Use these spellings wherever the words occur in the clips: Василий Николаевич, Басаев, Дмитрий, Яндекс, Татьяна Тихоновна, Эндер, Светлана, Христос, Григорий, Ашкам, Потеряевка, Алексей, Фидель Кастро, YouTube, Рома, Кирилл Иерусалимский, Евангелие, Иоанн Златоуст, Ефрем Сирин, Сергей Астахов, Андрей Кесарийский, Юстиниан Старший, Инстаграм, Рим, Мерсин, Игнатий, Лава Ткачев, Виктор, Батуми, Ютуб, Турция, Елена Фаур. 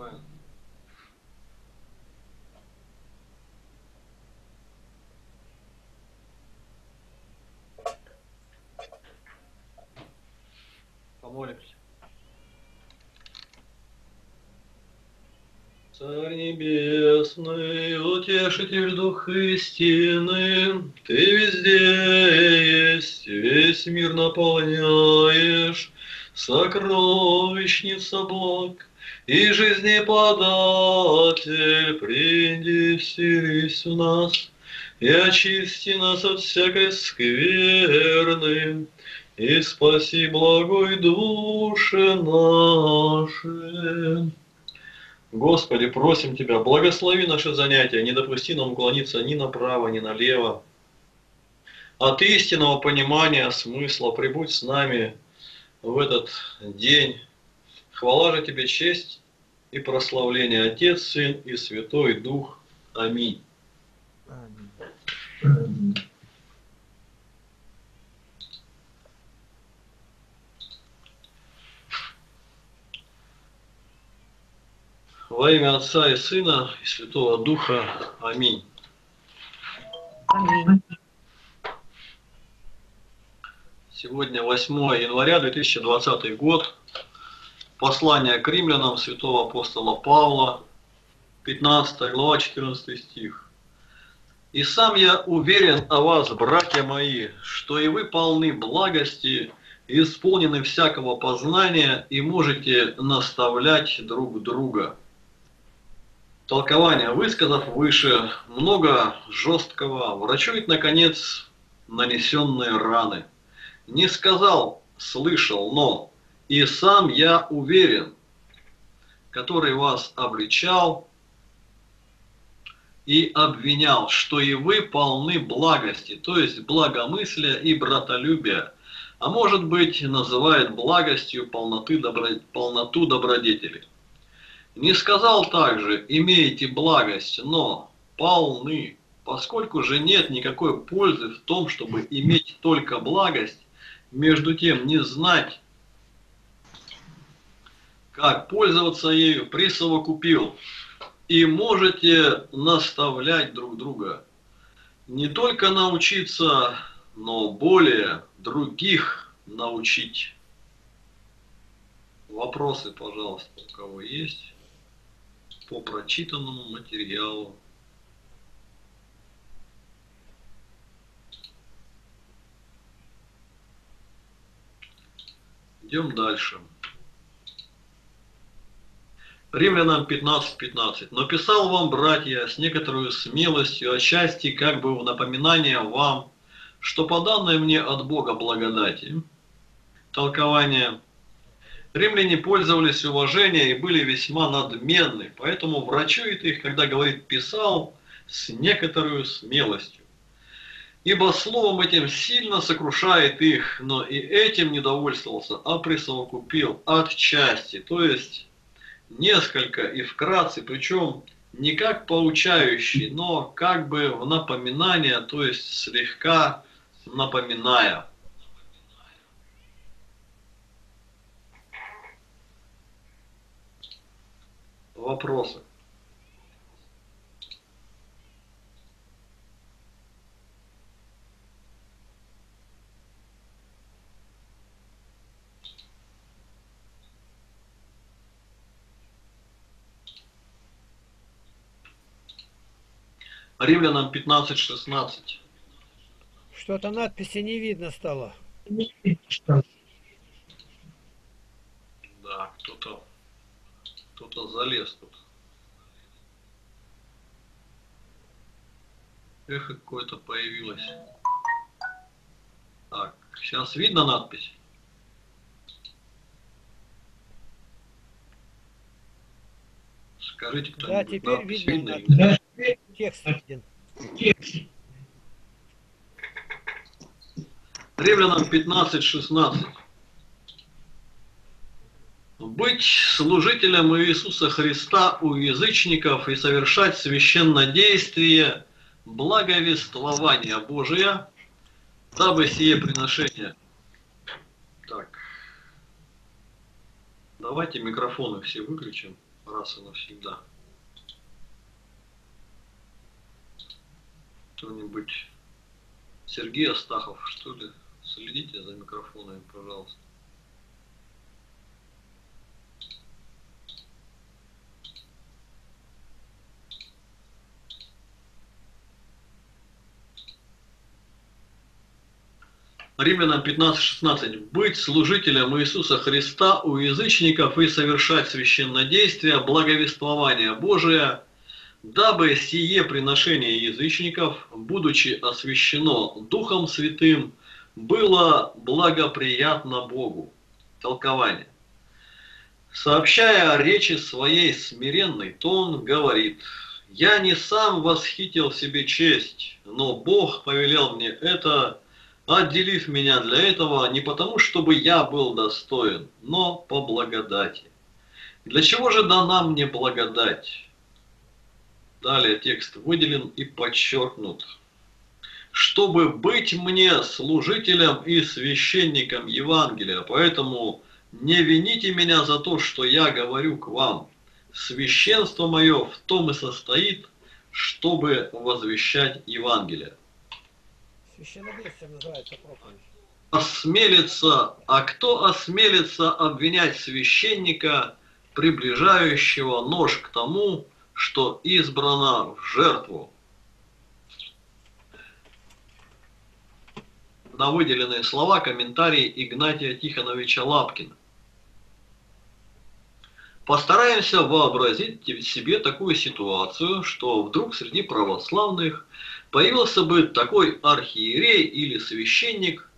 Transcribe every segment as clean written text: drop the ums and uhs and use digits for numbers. понимаю. Помолимся. Царь небесный, утешитель дух истины, ты везде есть, весь мир наполняешь, сокровищница благ и жизнеподатель, приди, вселись в нас и очисти нас от всякой скверны, и спаси благой души наши. Господи, просим Тебя, благослови наши занятия, не допусти нам уклониться ни направо, ни налево. От истинного понимания смысла прибудь с нами в этот день. Хвала же Тебе, честь и прославление, Отец, Сын и Святой Дух. Аминь. Аминь. Во имя Отца и Сына и Святого Духа. Аминь. Аминь. Сегодня 8 января 2020 год. Послание к римлянам святого апостола Павла, 15 глава, 14 стих. «И сам я уверен о вас, братья мои, что и вы полны благости, исполнены всякого познания и можете наставлять друг друга». Толкование, высказав выше, много жесткого, врачует, наконец, нанесенные раны. Не сказал, слышал, но и сам я уверен, который вас обличал и обвинял, что и вы полны благости, то есть благомыслия и братолюбия, а может быть, называет благостью полноту добродетели. Не сказал также, имеете благость, но полны, поскольку же нет никакой пользы в том, чтобы иметь только благость, между тем не знать, как пользоваться ею, присовокупил, и можете наставлять друг друга. Не только научиться, но более других научить. Вопросы, пожалуйста, у кого есть по прочитанному материалу. Идем дальше. Римлянам 15:15. «Но писал вам, братья, с некоторой смелостью, отчасти как бы в напоминание вам, что по данной мне от Бога благодати». Толкование. Римляне пользовались уважением и были весьма надменны, поэтому врачует их, когда говорит «писал», с некоторой смелостью. Ибо словом этим сильно сокрушает их, но и этим не довольствовался, а присовокупил отчасти, то есть несколько и вкратце, причем не как поучающий, но как бы в напоминание, то есть слегка напоминая. Вопросы. Римлянам 15:16. Что-то надписи не видно стало. Не видно, что. Да, кто-то залез тут. Эхо какое-то появилось. Так, сейчас видно надпись? Скажите, кто-нибудь. Да, теперь видно. Видно? Да. Текст виден. Римлянам 15:16. «Быть служителем Иисуса Христа у язычников и совершать священнодействие благовествования Божия, дабы сие приношение». Так, давайте микрофоны все выключим. раз и навсегда. Кто-нибудь, Сергей Астахов, что ли, следите за микрофонами, пожалуйста. Римлянам 15:16. «Быть служителем Иисуса Христа у язычников и совершать священнодействие, благовествование Божие, дабы сие приношение язычников, будучи освящено Духом Святым, было благоприятно Богу». Толкование. «Сообщая о речи своей смиренной, то он говорит: «Я не сам восхитил себе честь, но Бог повелел мне это, отделив меня для этого не потому, чтобы я был достоин, но по благодати». Для чего же дана мне благодать? Далее текст выделен и подчеркнут. Чтобы быть мне служителем и священником Евангелия, поэтому не вините меня за то, что я говорю к вам. Священство мое в том и состоит, чтобы возвещать Евангелие. Священнодействием называется проповедь. Осмелится, а кто осмелится обвинять священника, приближающего нож к тому, что избрано в жертву? На выделенные слова комментарии Игнатия Тихоновича Лапкина. Постараемся вообразить себе такую ситуацию, что вдруг среди православных появился бы такой архиерей или священник,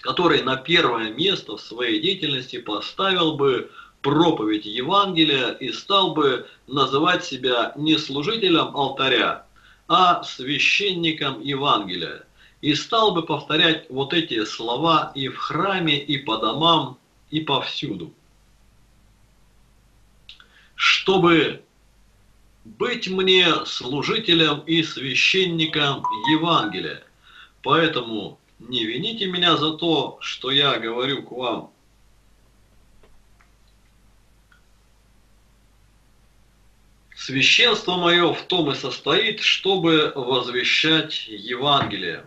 который на первое место в своей деятельности поставил бы проповедь Евангелия и стал бы называть себя не служителем алтаря, а священником Евангелия, и стал бы повторять вот эти слова и в храме, и по домам, и повсюду. Чтобы быть мне служителем и священником Евангелия. Поэтому не вините меня за то, что я говорю к вам. Священство мое в том и состоит, чтобы возвещать Евангелие.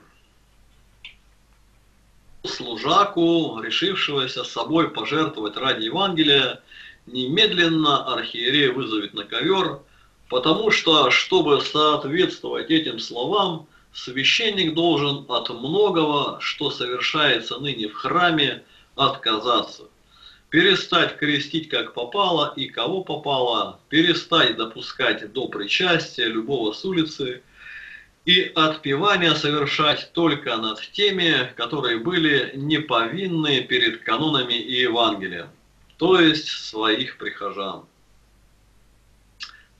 Служаку, решившегося собой пожертвовать ради Евангелия, немедленно архиерей вызовет на ковер, потому что, чтобы соответствовать этим словам, священник должен от многого, что совершается ныне в храме, отказаться. Перестать крестить как попало и кого попало, перестать допускать до причастия любого с улицы и отпевания совершать только над теми, которые были неповинны перед канонами и Евангелием, то есть своих прихожан.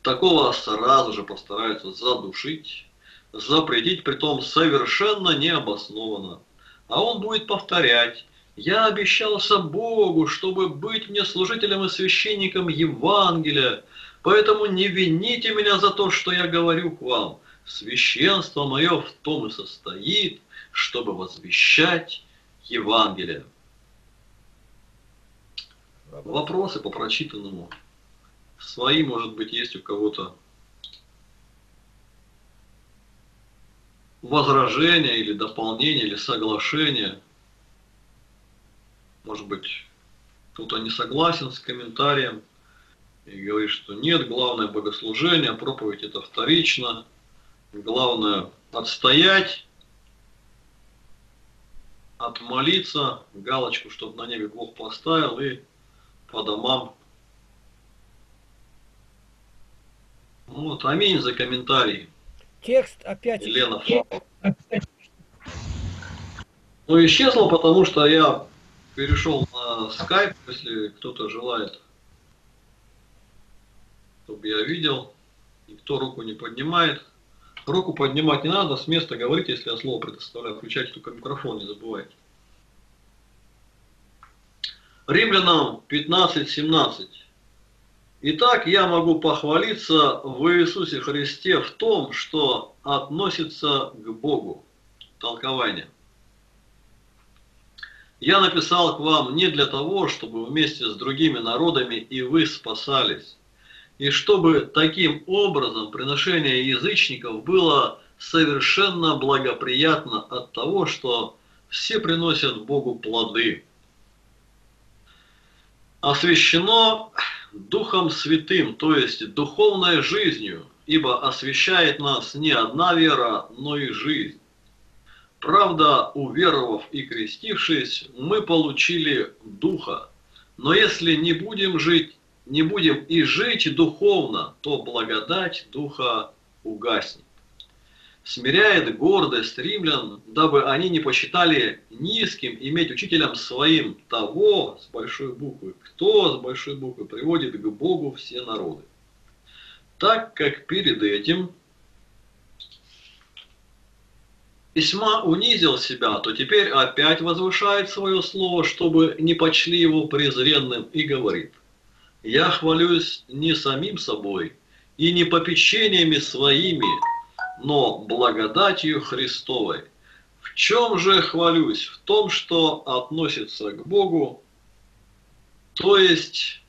Такого сразу же постараются задушить, запретить, притом совершенно необоснованно. А он будет повторять: «Я обещался Богу, чтобы быть мне служителем и священником Евангелия, поэтому не вините меня за то, что я говорю к вам. Священство мое в том и состоит, чтобы возвещать Евангелие». Вопросы по прочитанному? Свои, может быть, есть у кого-то? Возражения или дополнения, или соглашения? Может быть, кто-то не согласен с комментарием и говорит, что нет, главное богослужение, проповедь это вторично, главное отстоять, отмолиться, галочку, чтобы на небе Бог поставил, и по домам. Вот, аминь за комментарий. Текст опять. Елена Фабр. Ну, исчезло, потому что я перешел на скайп, если кто-то желает, чтобы я видел. Никто руку не поднимает. Руку поднимать не надо, с места говорите, если я слово предоставляю. Включайте только микрофон, не забывайте. Римлянам 15:17. «Итак, я могу похвалиться в Иисусе Христе в том, что относится к Богу». Толкование. Я написал к вам не для того, чтобы вместе с другими народами и вы спасались, и чтобы таким образом приношение язычников было совершенно благоприятно от того, что все приносят Богу плоды. Освящено Духом Святым, то есть духовной жизнью, ибо освящает нас не одна вера, но и жизнь. Правда, уверовав и крестившись, мы получили Духа, но если не будем жить, не будем и жить духовно, то благодать Духа угаснет. Смиряет гордость римлян, дабы они не посчитали низким иметь учителем своим того, с большой буквы, кто, с большой буквы, приводит к Богу все народы. Так как перед этим весьма унизил себя, то теперь опять возвышает свое слово, чтобы не почли его презренным, и говорит: «Я хвалюсь не самим собой и не попечениями своими, но благодатью Христовой. В чем же хвалюсь? В том, что относится к Богу, то есть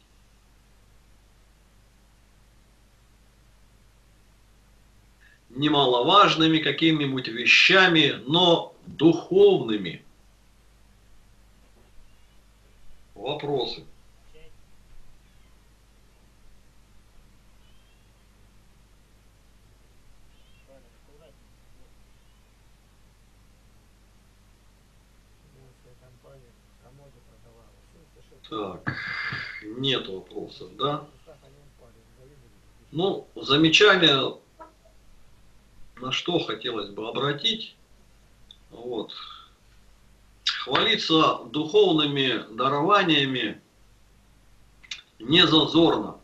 немаловажными какими-нибудь вещами, но духовными». Вопросы? Так, нет вопросов, да? Ну, замечания, на что хотелось бы обратить. Вот. Хвалиться духовными дарованиями не зазорно.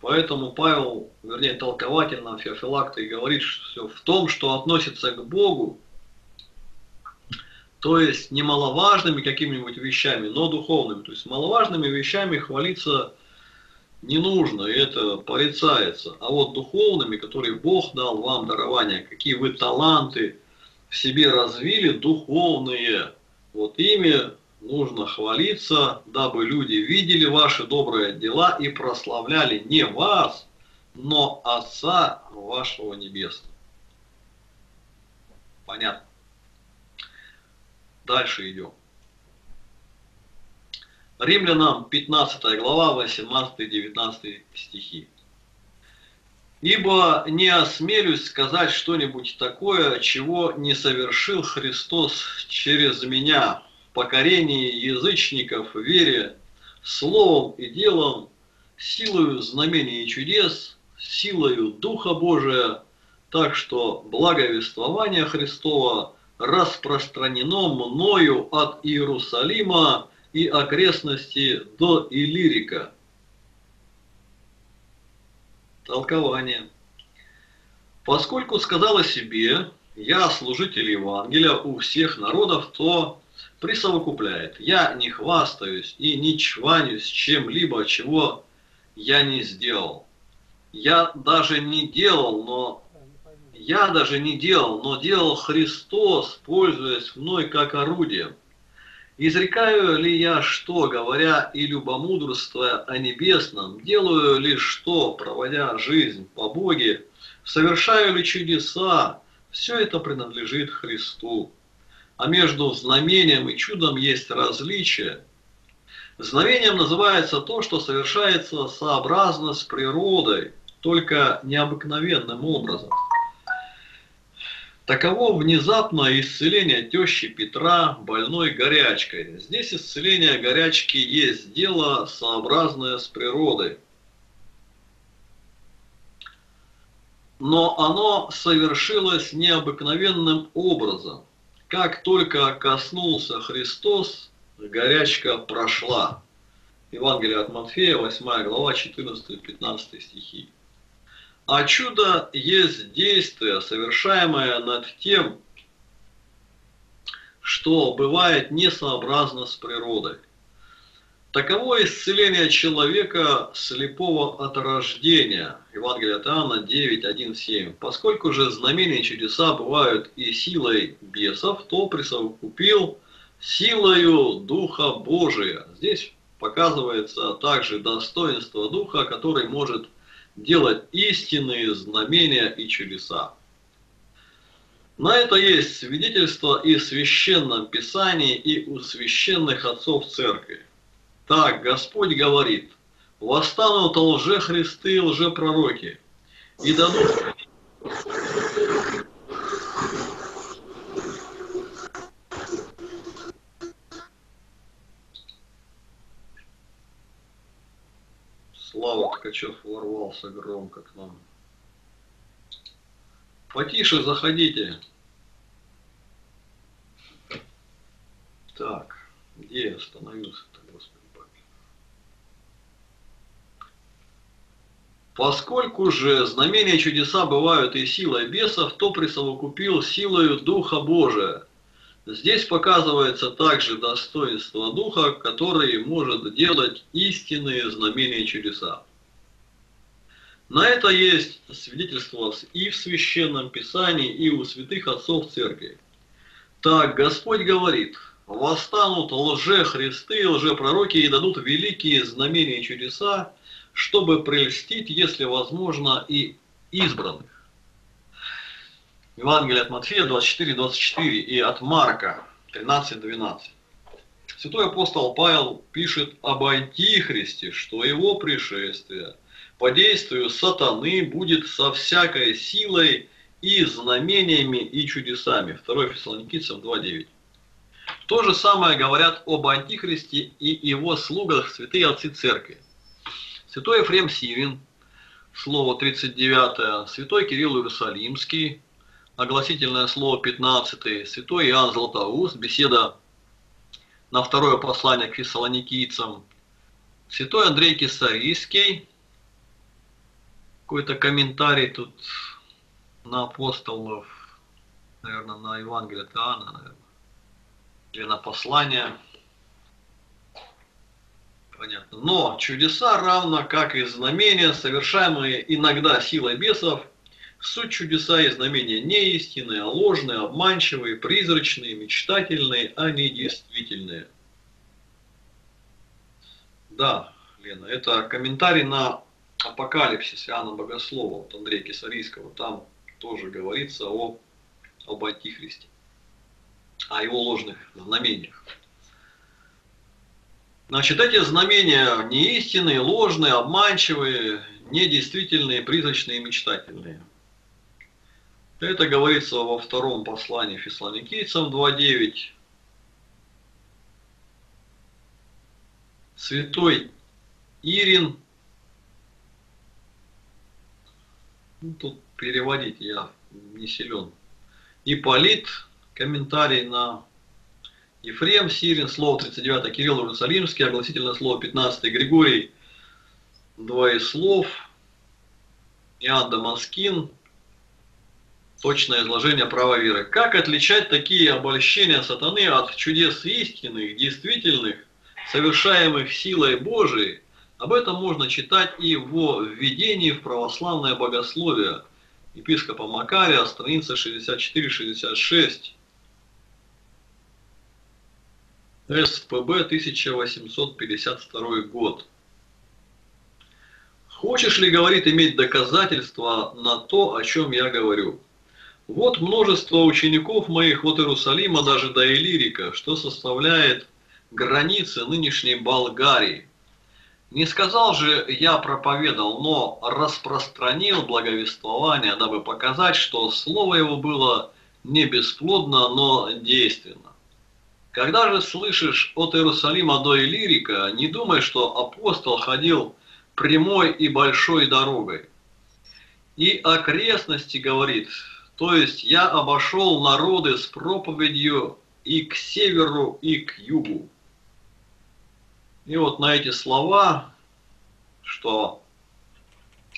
Поэтому Павел, вернее, толкователь нам Феофилакта, и говорит, что в том, что относится к Богу, то есть немаловажными какими-нибудь вещами, но духовными. То есть маловажными вещами хвалиться не нужно, и это порицается. А вот духовными, которые Бог дал вам дарования, какие вы таланты в себе развили, духовные, вот ими нужно хвалиться, дабы люди видели ваши добрые дела и прославляли не вас, но Отца вашего Небесного. Понятно? Дальше идем. Римлянам 15 глава, 18-19 стихи. «Ибо не осмелюсь сказать что-нибудь такое, чего не совершил Христос через меня в покорении язычников в вере, словом и делом, силою знамений и чудес, силою Духа Божия, так что благовествование Христова распространено мною от Иерусалима и окрестности до Иллирика». Толкование. «Поскольку сказал о себе: я служитель Евангелия у всех народов, то присовокупляет: я не хвастаюсь и не чванюсь чем-либо, чего я не сделал. Я даже не делал, но делал Христос, пользуясь мной как орудием. Изрекаю ли я что, говоря и любомудрствуя о небесном? Делаю ли что, проводя жизнь по Боге? Совершаю ли чудеса? Все это принадлежит Христу. А между знамением и чудом есть различие. Знамением называется то, что совершается сообразно с природой, только необыкновенным образом. Таково внезапное исцеление тещи Петра, больной горячкой. Здесь исцеление горячки есть дело, сообразное с природой. Но оно совершилось необыкновенным образом. Как только коснулся Христос, горячка прошла». Евангелие от Матфея, 8 глава, 14-15 стихи. «А чудо есть действие, совершаемое над тем, что бывает несообразно с природой. Таково исцеление человека слепого от рождения». Евангелие от Иоанна 9, 1, 7. «Поскольку же знамения и чудеса бывают и силой бесов, то присовокупил силою Духа Божия. Здесь показывается также достоинство Духа, который может делать истинные знамения и чудеса. На это есть свидетельство и в Священном Писании, и у священных отцов Церкви. Так Господь говорит: «Восстанут лжехристы и лжепророки, и дадут...» Лава Ткачев ворвался громко к нам. Потише заходите. Так, где я остановился-то, Господи Бабе? Поскольку же знамения и чудеса бывают и силой бесов, то присовокупил силою Духа Божия. Здесь показывается также достоинство Духа, который может делать истинные знамения и чудеса. На это есть свидетельство и в Священном Писании, и у святых отцов Церкви. Так Господь говорит: «Восстанут лжехристы и лжепророки и дадут великие знамения и чудеса, чтобы прельстить, если возможно, и избранных». Евангелие от Матфея 24:24 и от Марка 13:12. Святой апостол Павел пишет об Антихристе, что его пришествие по действию сатаны будет со всякой силой и знамениями и чудесами. 2 Фессалоникийцам 2:9. То же самое говорят об Антихристе и его слугах святые отцы Церкви. Святой Ефрем Сирин, слово 39, святой Кирилл Иерусалимский, огласительное слово 15, святой Иоанн Златоуст, беседа на второе послание к фессалоникийцам, святой Андрей Кесарийский, какой-то комментарий тут на апостолов, наверное, на Евангелие от Иоанна, наверное, или на послание. Понятно. Но чудеса, равно как и знамения, совершаемые иногда силой бесов, суть чудеса и знамения не истинные, а ложные, обманчивые, призрачные, мечтательные, а не действительные. Да, Лена, это комментарий на Апокалипсис Иоанна Богослова от Андрея Кесарийского. Там тоже говорится об Антихристе, о его ложных знамениях. Значит, эти знамения не истинные, ложные, обманчивые, недействительные, призрачные, мечтательные. Это говорится во втором послании Фессалоникийцам 2:9. Святой Ирин. Ну, тут переводить я не силен. Иполит. Комментарий на Ефрем Сирин. Слово 39. Кирилл Иерусалимский. Огласительное слово 15. Григорий. Двое слов. Иоанн Дамаскин. Точное изложение права веры. Как отличать такие обольщения сатаны от чудес истинных, действительных, совершаемых силой Божией? Об этом можно читать и во «Введении в православное богословие» епископа Макария, страница 64-66, СПб, 1852 год. «Хочешь ли, — говорит, — иметь доказательства на то, о чем я говорю? Вот множество учеников моих от Иерусалима даже до Иллирика, что составляет границы нынешней Болгарии. Не сказал же, я проповедал, но распространил благовествование, дабы показать, что слово его было не бесплодно, но действенно. Когда же слышишь от Иерусалима до Иллирика, не думай, что апостол ходил прямой и большой дорогой. И окрестности, — говорит, — то есть я обошел народы с проповедью и к северу, и к югу». И вот на эти слова, что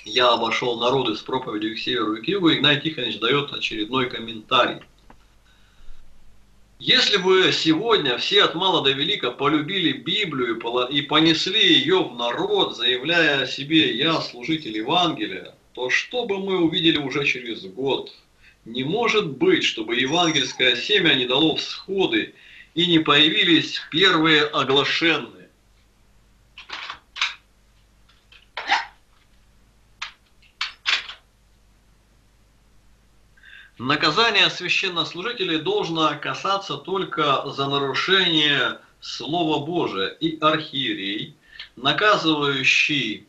я обошел народы с проповедью и к северу, и к югу, Игнатий Тихонович дает очередной комментарий. «Если бы сегодня все от мала до велика полюбили Библию и понесли ее в народ, заявляя о себе: я служитель Евангелия, то что бы мы увидели уже через год? Не может быть, чтобы евангельское семя не дало всходы и не появились первые оглашенные. Наказание священнослужителей должно касаться только за нарушение Слова Божия, и архиерей, наказывающий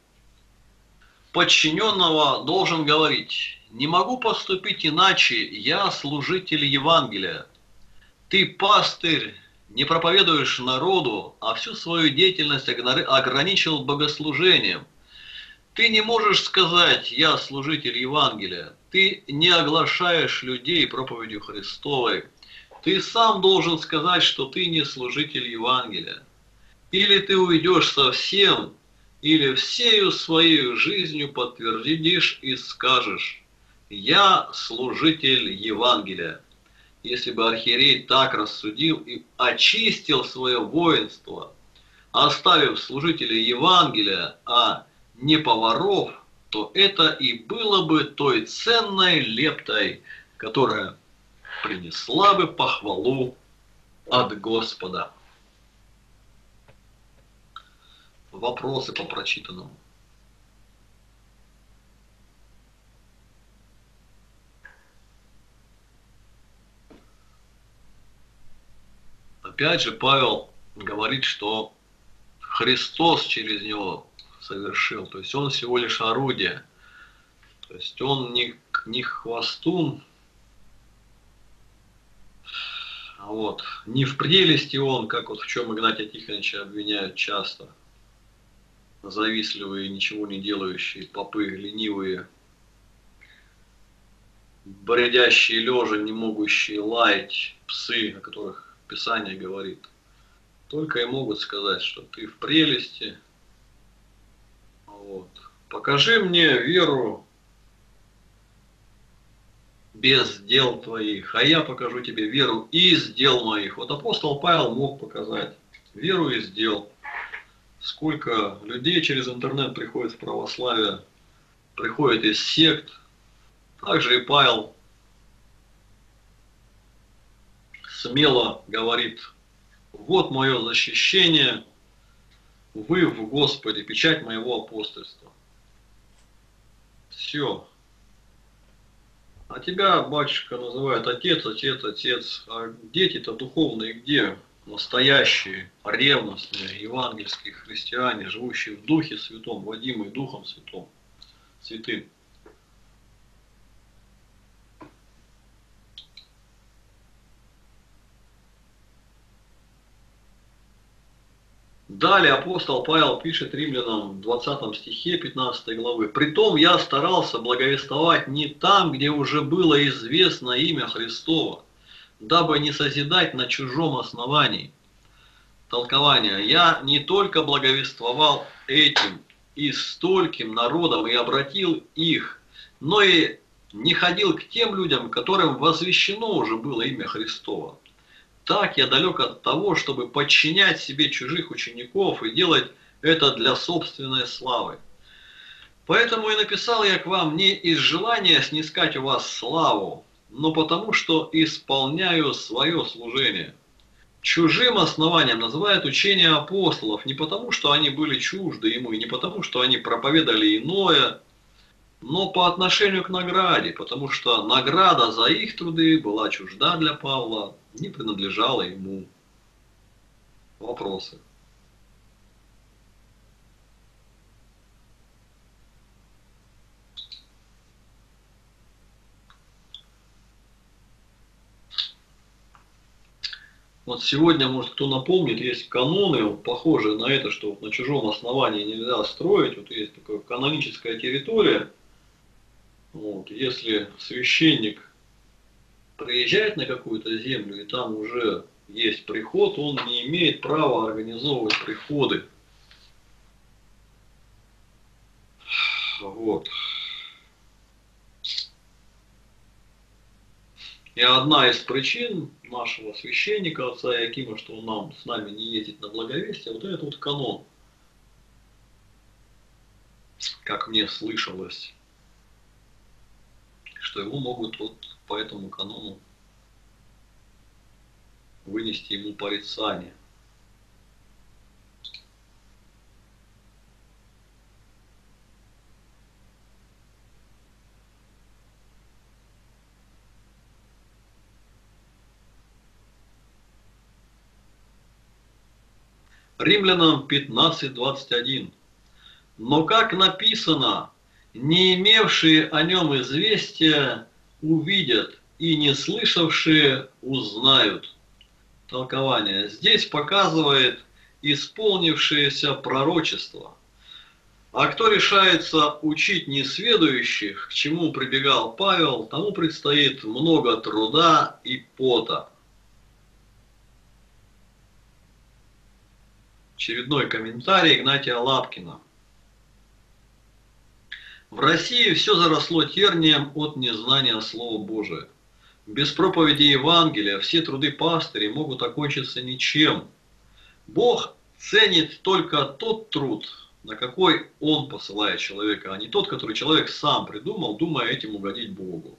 подчиненного, должен говорить: «Не могу поступить иначе, я служитель Евангелия. Ты, пастырь, не проповедуешь народу, а всю свою деятельность ограничил богослужением. Ты не можешь сказать: я служитель Евангелия. Ты не оглашаешь людей проповедью Христовой. Ты сам должен сказать, что ты не служитель Евангелия. Или ты уйдешь совсем, или всею своей жизнью подтвердишь и скажешь: я служитель Евангелия». Если бы архиерей так рассудил и очистил свое воинство, оставив служителей Евангелия, а не поваров, то это и было бы той ценной лептой, которая принесла бы похвалу от Господа. Вопросы по прочитанному. Опять же, Павел говорит, что Христос через него совершил, то есть он всего лишь орудие, то есть он не хвастун, вот, не в прелести он, как вот в чем Игнатия Тихоновича обвиняют часто, завистливые, ничего не делающие попы, ленивые, бредящие лежа, не могущие лаять, псы, о которых Писание говорит, только и могут сказать, что ты в прелести. Вот. Покажи мне веру без дел твоих, а я покажу тебе веру из дел моих. Вот апостол Павел мог показать веру из дел. Сколько людей через интернет приходит в православие, приходит из сект. Также и Павел смело говорит: вот мое защищение, вы в Господе, печать моего апостольства. Все. А тебя, батюшка, называют отец, отец, отец. А дети-то духовные где? Настоящие, ревностные, евангельские христиане, живущие в Духе Святом, водимые Духом Святым. Далее апостол Павел пишет римлянам в 20 стихе 15 главы: «Притом я старался благовествовать не там, где уже было известно имя Христово, дабы не созидать на чужом основании». Толкование: «Я не только благовествовал этим и стольким народам и обратил их, но и не ходил к тем людям, которым возвещено уже было имя Христово. Так я далек от того, чтобы подчинять себе чужих учеников и делать это для собственной славы. Поэтому и написал я к вам не из желания снискать у вас славу, но потому, что исполняю свое служение». Чужим основанием называют учение апостолов не потому, что они были чужды ему, и не потому, что они проповедовали иное, но по отношению к награде, потому что награда за их труды была чужда для Павла, не принадлежала ему. Вопросы? Вот сегодня, может, кто напомнит, есть каноны, вот, похожие на это, что вот на чужом основании нельзя строить. Вот есть такая каноническая территория. Вот, если священник приезжает на какую-то землю, и там уже есть приход, он не имеет права организовывать приходы. Вот. И одна из причин нашего священника, отца Иакима, что он с нами не ездит на благовестие, вот этот вот канон, как мне слышалось, что его могут вот по этому канону вынести ему порицание. Римлянам 15:21. Но, как написано, не имевшие о нем известия увидят, и не слышавшие узнают. Толкование. Здесь показывает исполнившееся пророчество. А кто решается учить несведущих, к чему прибегал Павел, тому предстоит много труда и пота. Очередной комментарий Игнатия Лапкина. В России все заросло тернием от незнания Слова Божия. Без проповеди Евангелия все труды пастырей могут окончиться ничем. Бог ценит только тот труд, на какой Он посылает человека, а не тот, который человек сам придумал, думая этим угодить Богу.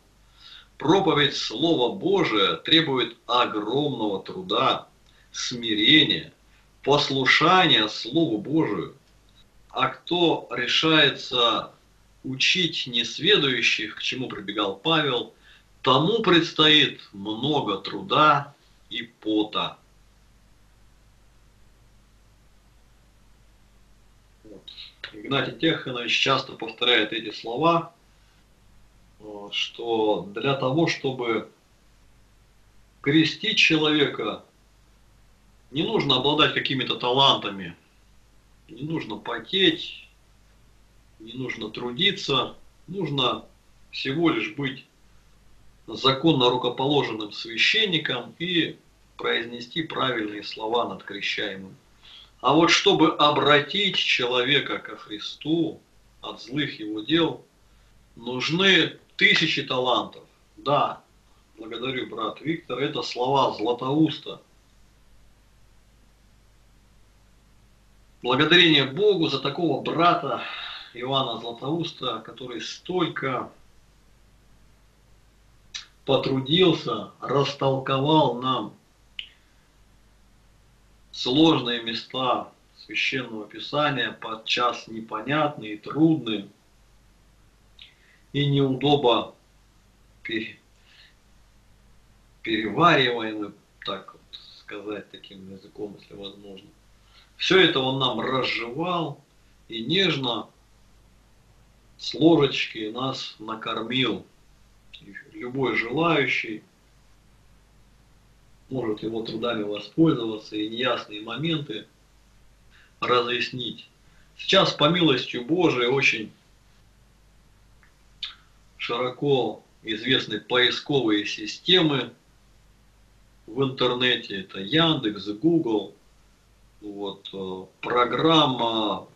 Проповедь Слова Божия требует огромного труда, смирения, послушания Слову Божию. А кто решается учить несведущих, к чему прибегал Павел, тому предстоит много труда и пота. Вот. Игнатий Тихонович часто повторяет эти слова, что для того, чтобы крестить человека, не нужно обладать какими-то талантами, не нужно потеть, не нужно трудиться, нужно всего лишь быть законно рукоположенным священником и произнести правильные слова над крещаемым. А вот чтобы обратить человека ко Христу от злых его дел, нужны тысячи талантов. Да, благодарю, брат Виктор, это слова Златоуста. Благодарение Богу за такого брата Иоанна Златоуста, который столько потрудился, растолковал нам сложные места Священного Писания, подчас непонятные и трудные, и неудобно перевариваемые, так вот сказать таким языком, если возможно. Все это он нам разжевал и нежно с ложечки нас накормил. Любой желающий может его трудами воспользоваться и неясные моменты разъяснить. Сейчас, по милости Божией, очень широко известны поисковые системы в интернете. Это Яндекс, Google. Вот, программа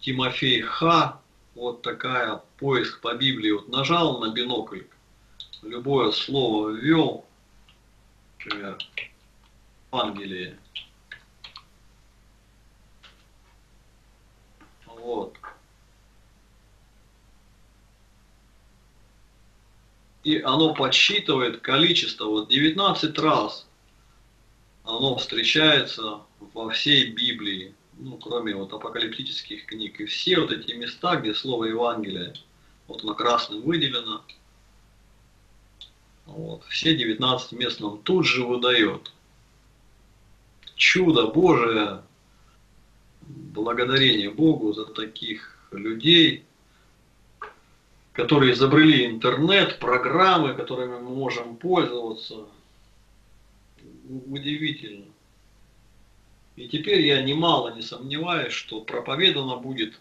Тимофей Ха. Вот такая, поиск по Библии. Вот нажал на бинокль, любое слово ввел, например, Евангелие. Вот. И оно подсчитывает количество. Вот 19 раз оно встречается во всей Библии. Ну, кроме вот апокалиптических книг. И все вот эти места, где слово Евангелие, вот на красном выделено, вот, все 19 мест нам тут же выдает. Чудо Божие, благодарение Богу за таких людей, которые изобрели интернет, программы, которыми мы можем пользоваться. Удивительно. И теперь я немало не сомневаюсь, что проповедано будет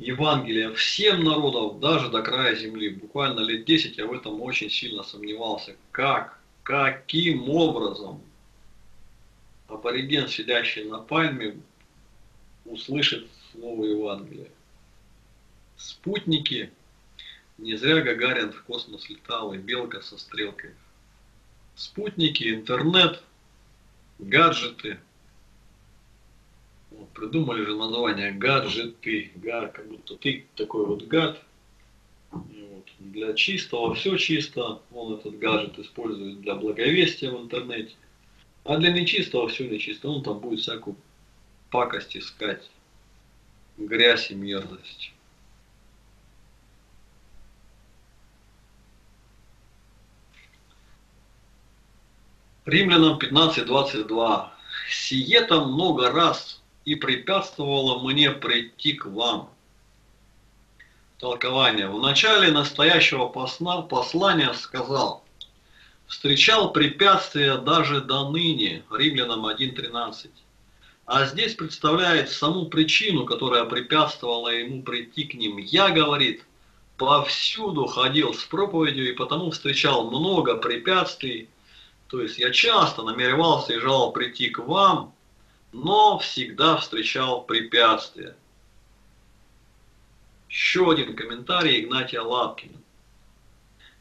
Евангелие всем народам, даже до края земли. Буквально лет 10 я в этом очень сильно сомневался. Как? Каким образом абориген, сидящий на пальме, услышит слово Евангелия? Спутники. Не зря Гагарин в космос летал, и белка со стрелкой. Спутники, интернет, гаджеты. Вот, придумали же название гаджеты, как будто ты такой вот гад. Вот, для чистого все чисто, он этот гаджет использует для благовестия в интернете, а для нечистого все нечисто, он там будет всякую пакость искать, грязь и мерзость. Римлянам 15:22. «Сие-то много раз и препятствовало мне прийти к вам». Толкование. В начале настоящего послания сказал: «Встречал препятствия даже до ныне». Римлянам 1:13. А здесь представляет саму причину, которая препятствовала ему прийти к ним. «Я, — говорит, — повсюду ходил с проповедью и потому встречал много препятствий». То есть я часто намеревался и желал прийти к вам, но всегда встречал препятствия. Еще один комментарий Игнатия Лапкина.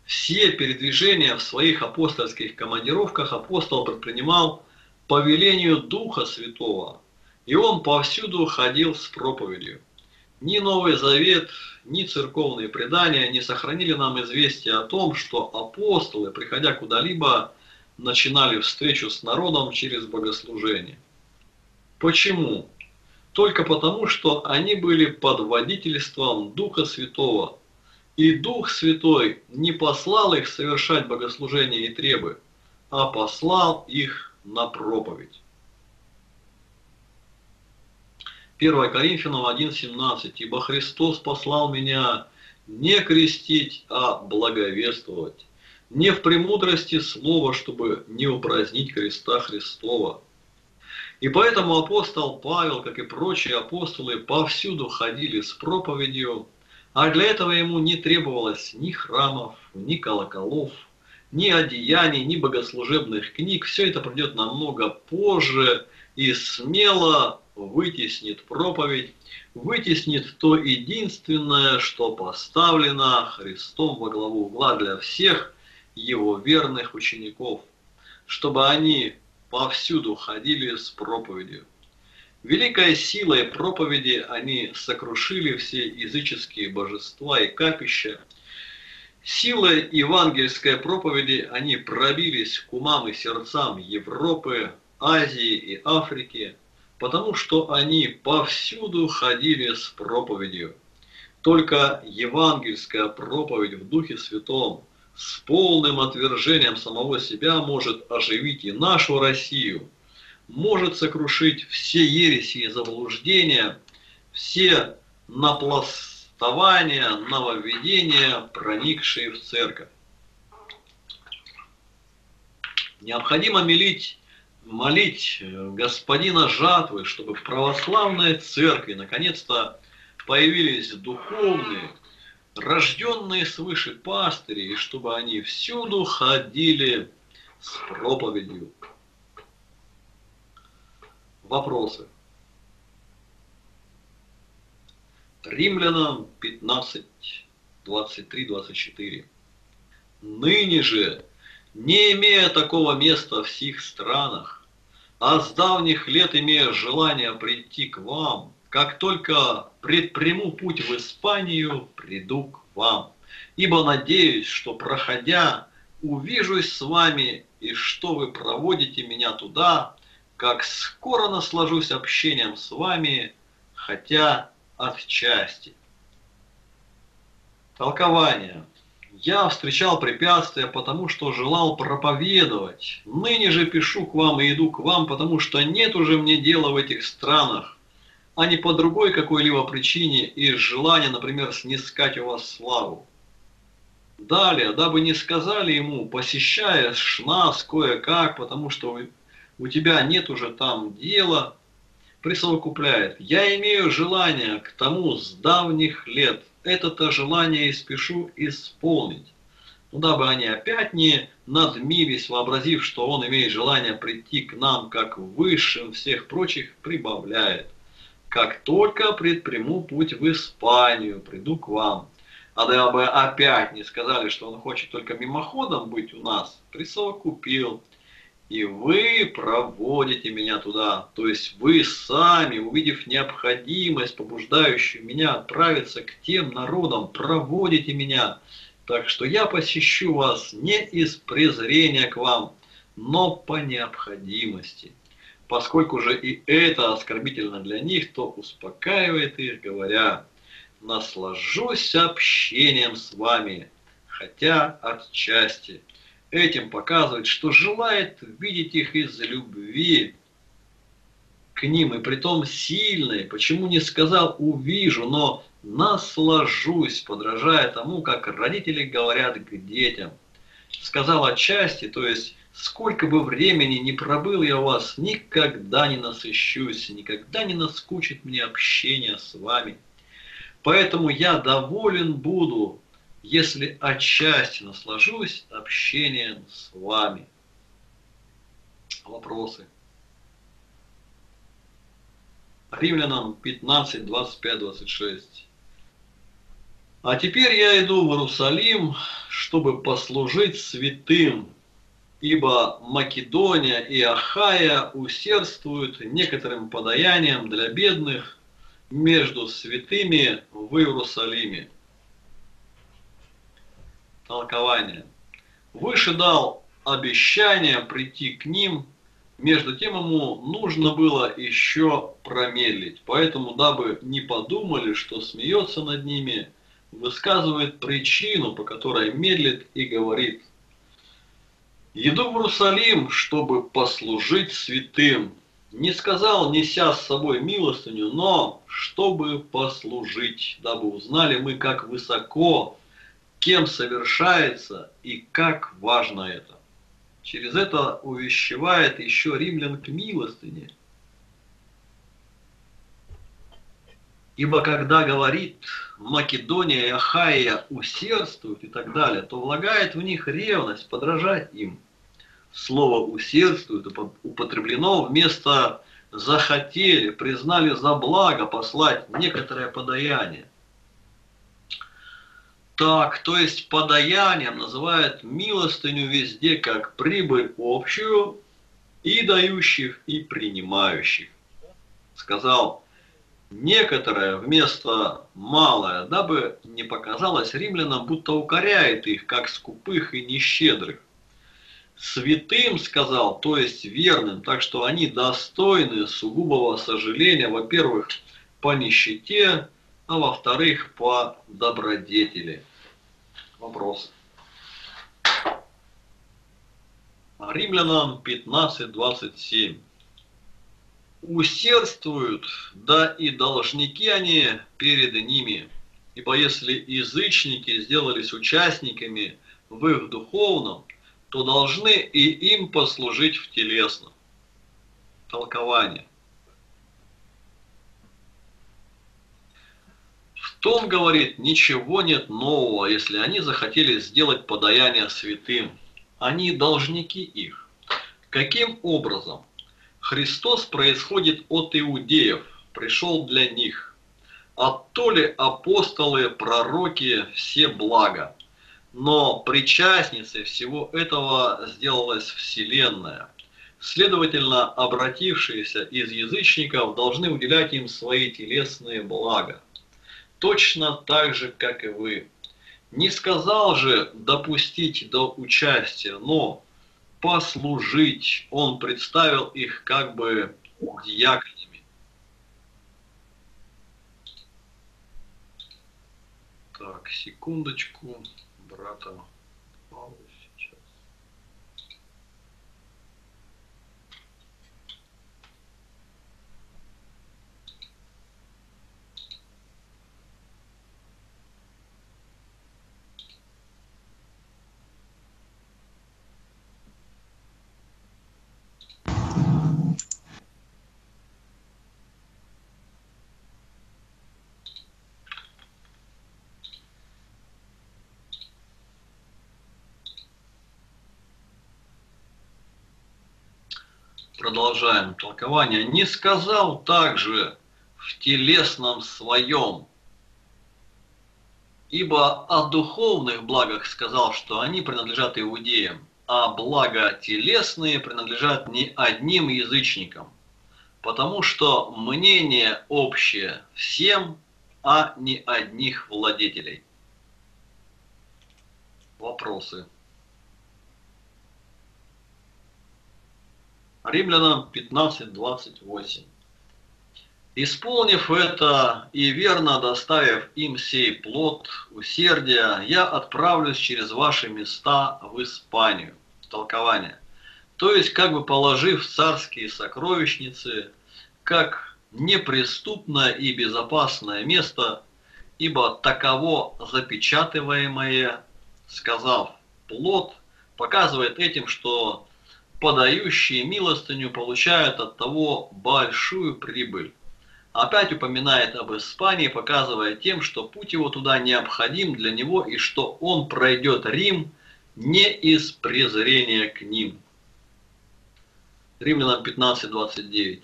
Все передвижения в своих апостольских командировках апостол предпринимал по велению Духа Святого, и он повсюду ходил с проповедью. Ни Новый Завет, ни церковные предания не сохранили нам известия о том, что апостолы, приходя куда-либо, начинали встречу с народом через богослужение. Почему? Только потому, что они были под водительством Духа Святого, и Дух Святой не послал их совершать богослужение и требы, а послал их на проповедь. 1 Коринфянам 1:17. «Ибо Христос послал меня не крестить, а благовествовать, не в премудрости слова, чтобы не упразднить креста Христова». И поэтому апостол Павел, как и прочие апостолы, повсюду ходили с проповедью, а для этого ему не требовалось ни храмов, ни колоколов, ни одеяний, ни богослужебных книг. Все это придет намного позже и смело вытеснит проповедь, вытеснит то единственное, что поставлено Христом во главу угла для всех его верных учеников, чтобы они повсюду ходили с проповедью. Великой силой проповеди они сокрушили все языческие божества и капища. Силой евангельской проповеди они пробились к умам и сердцам Европы, Азии и Африки, потому что они повсюду ходили с проповедью. Только евангельская проповедь в Духе Святом с полным отвержением самого себя может оживить и нашу Россию, может сокрушить все ереси и заблуждения, все напластования, нововведения, проникшие в церковь. Необходимо молить господина жатвы, чтобы в православной церкви наконец-то появились духовные, рожденные свыше пастыри, и чтобы они всюду ходили с проповедью. Вопросы. Римлянам 15:23-24. «Ныне же, не имея такого места в сих странах, а с давних лет имея желание прийти к вам, как только предприму путь в Испанию, приду к вам, ибо надеюсь, что, проходя, увижусь с вами, и что вы проводите меня туда, как скоро наслажусь общением с вами, хотя отчасти». Толкование. «Я встречал препятствия, потому что желал проповедовать. Ныне же пишу к вам и иду к вам, потому что нет уже мне дела в этих странах, а не по другой какой-либо причине и желание, например, снискать у вас славу. Далее, дабы не сказали ему: посещаешь нас кое-как, потому что у тебя нет уже там дела», присовокупляет: «Я имею желание к тому с давних лет, это-то желание и спешу исполнить». Но дабы они опять не надмились, вообразив, что он имеет желание прийти к нам как высшим всех прочих, прибавляет: «Как только предприму путь в Испанию, приду к вам». А дабы опять не сказали, что он хочет только мимоходом быть у нас, присовокупил: «И вы проводите меня туда», то есть вы сами, увидев необходимость, побуждающую меня отправиться к тем народам, проводите меня, Так что я посещу вас не из презрения к вам, но по необходимости. Поскольку же и это оскорбительно для них, то успокаивает их, говоря: наслажусь общением с вами, хотя отчасти. Этим показывает, что желает видеть их из любви к ним, и притом сильной. Почему не сказал «увижу», но «наслажусь», подражая тому, как родители говорят к детям. Сказал «отчасти», то есть «сколько бы времени ни пробыл я у вас, никогда не насыщусь, никогда не наскучит мне общение с вами. Поэтому я доволен буду, если отчасти наслажусь общением с вами». Вопросы? Римлянам 15, 25, 26. «А теперь я иду в Иерусалим, чтобы послужить святым, ибо Македония и Ахая усердствуют некоторым подаянием для бедных между святыми в Иерусалиме». Толкование. Выше дал обещание прийти к ним, между тем ему нужно было еще промедлить, поэтому, дабы не подумали, что смеется над ними, высказывает причину, по которой медлит, и говорит: «Иду в Иерусалим, чтобы послужить святым». Не сказал, неся с собой милостыню, но чтобы послужить, дабы узнали мы, как высоко, кем совершается и как важно это. Через это увещевает еще римлян к милостыне. Ибо когда говорит «Македония и Ахайя усердствуют» и так далее, то влагает в них ревность подражать им. Слово «усердствуют» употреблено вместо «захотели», «признали за благо послать некоторое подаяние». Так, то есть подаянием называют милостыню везде, как прибыль общую и дающих, и принимающих. Сказал «некоторое» вместо «малое», дабы не показалось римлянам, будто укоряет их, как скупых и нещедрых. «Святым» сказал, то есть верным, так что они достойны сугубого сожаления, во-первых, по нищете, а во-вторых, по добродетели. Вопрос. Римлянам 15:27. «Усердствуют, да и должники они перед ними, ибо если язычники сделались участниками в их духовном, то должны и им послужить в телесном». Толкование. В том, говорит, ничего нет нового, если они захотели сделать подаяние святым. Они должники их. Каким образом? Христос происходит от иудеев, пришел для них. А то ли апостолы, пророки, все блага. Но причастницей всего этого сделалась Вселенная. Следовательно, обратившиеся из язычников должны уделять им свои телесные блага. Точно так же, как и вы. Не сказал же «допустить до участия», но «послужить». Он представил их как бы диаконами. Так, секундочку. Брата Павла сейчас. Продолжаем толкование. «Не сказал также в телесном своем, ибо о духовных благах сказал, что они принадлежат иудеям, а блага телесные принадлежат не одним язычникам, потому что мнение общее всем, а не одних владетелей». Вопросы. Римлянам 15:28. «Исполнив это и верно доставив им сей плод усердия, я отправлюсь через ваши места в Испанию». Толкование. То есть, как бы положив царские сокровищницы, как неприступное и безопасное место, ибо таково запечатываемое, сказав плод, показывает этим, что подающие милостыню получают от того большую прибыль. Опять упоминает об Испании, показывая тем, что путь его туда необходим для него и что он пройдет Рим не из презрения к ним. Римлянам 15:29.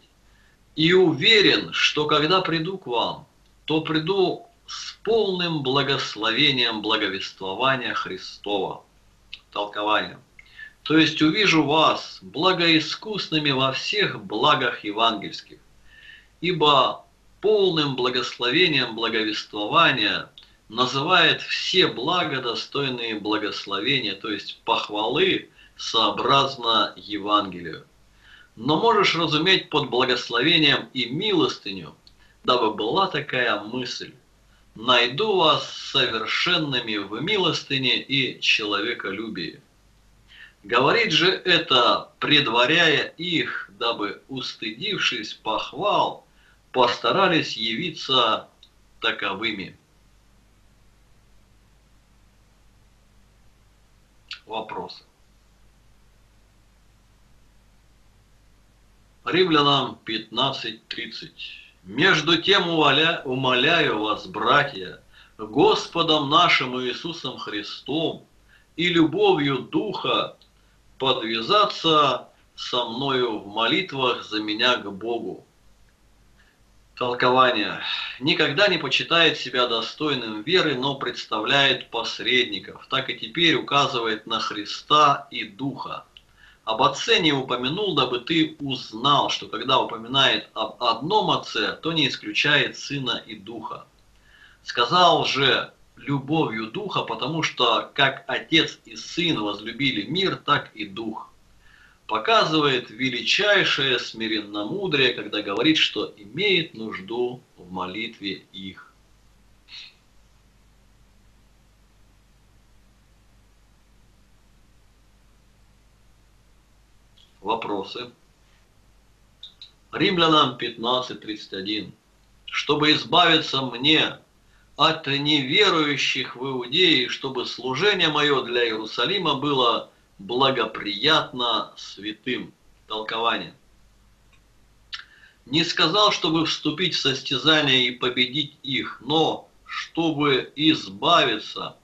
«И уверен, что когда приду к вам, то приду с полным благословением благовествования Христова». Толкование. То есть увижу вас благоискусными во всех благах евангельских, ибо полным благословением благовествования называет все блага, достойные благословения, то есть похвалы, сообразно Евангелию. Но можешь разуметь под благословением и милостыню, дабы была такая мысль: найду вас совершенными в милостыне и человеколюбии. Говорит же это, предваряя их, дабы, устыдившись похвал, постарались явиться таковыми. Вопросы. Римлянам 15:30. «Между тем умоляю вас, братья, Господом нашим Иисусом Христом и любовью Духа, подвязаться со мною в молитвах за меня к Богу». Толкование. Никогда не почитает себя достойным веры, но представляет посредников. Так и теперь указывает на Христа и Духа. Об Отце не упомянул, дабы ты узнал, что когда упоминает об одном Отце, то не исключает Сына и Духа. Сказал же любовью Духа, потому что как Отец и Сын возлюбили мир, так и Дух. Показывает величайшее смиренномудрие, когда говорит, что имеет нужду в молитве их. Вопросы. Римлянам 15:31. «Чтобы избавиться мне от неверующих в Иудее, чтобы служение мое для Иерусалима было благоприятно святым». Толкование. «Не сказал, чтобы вступить в состязание и победить их, но чтобы избавиться,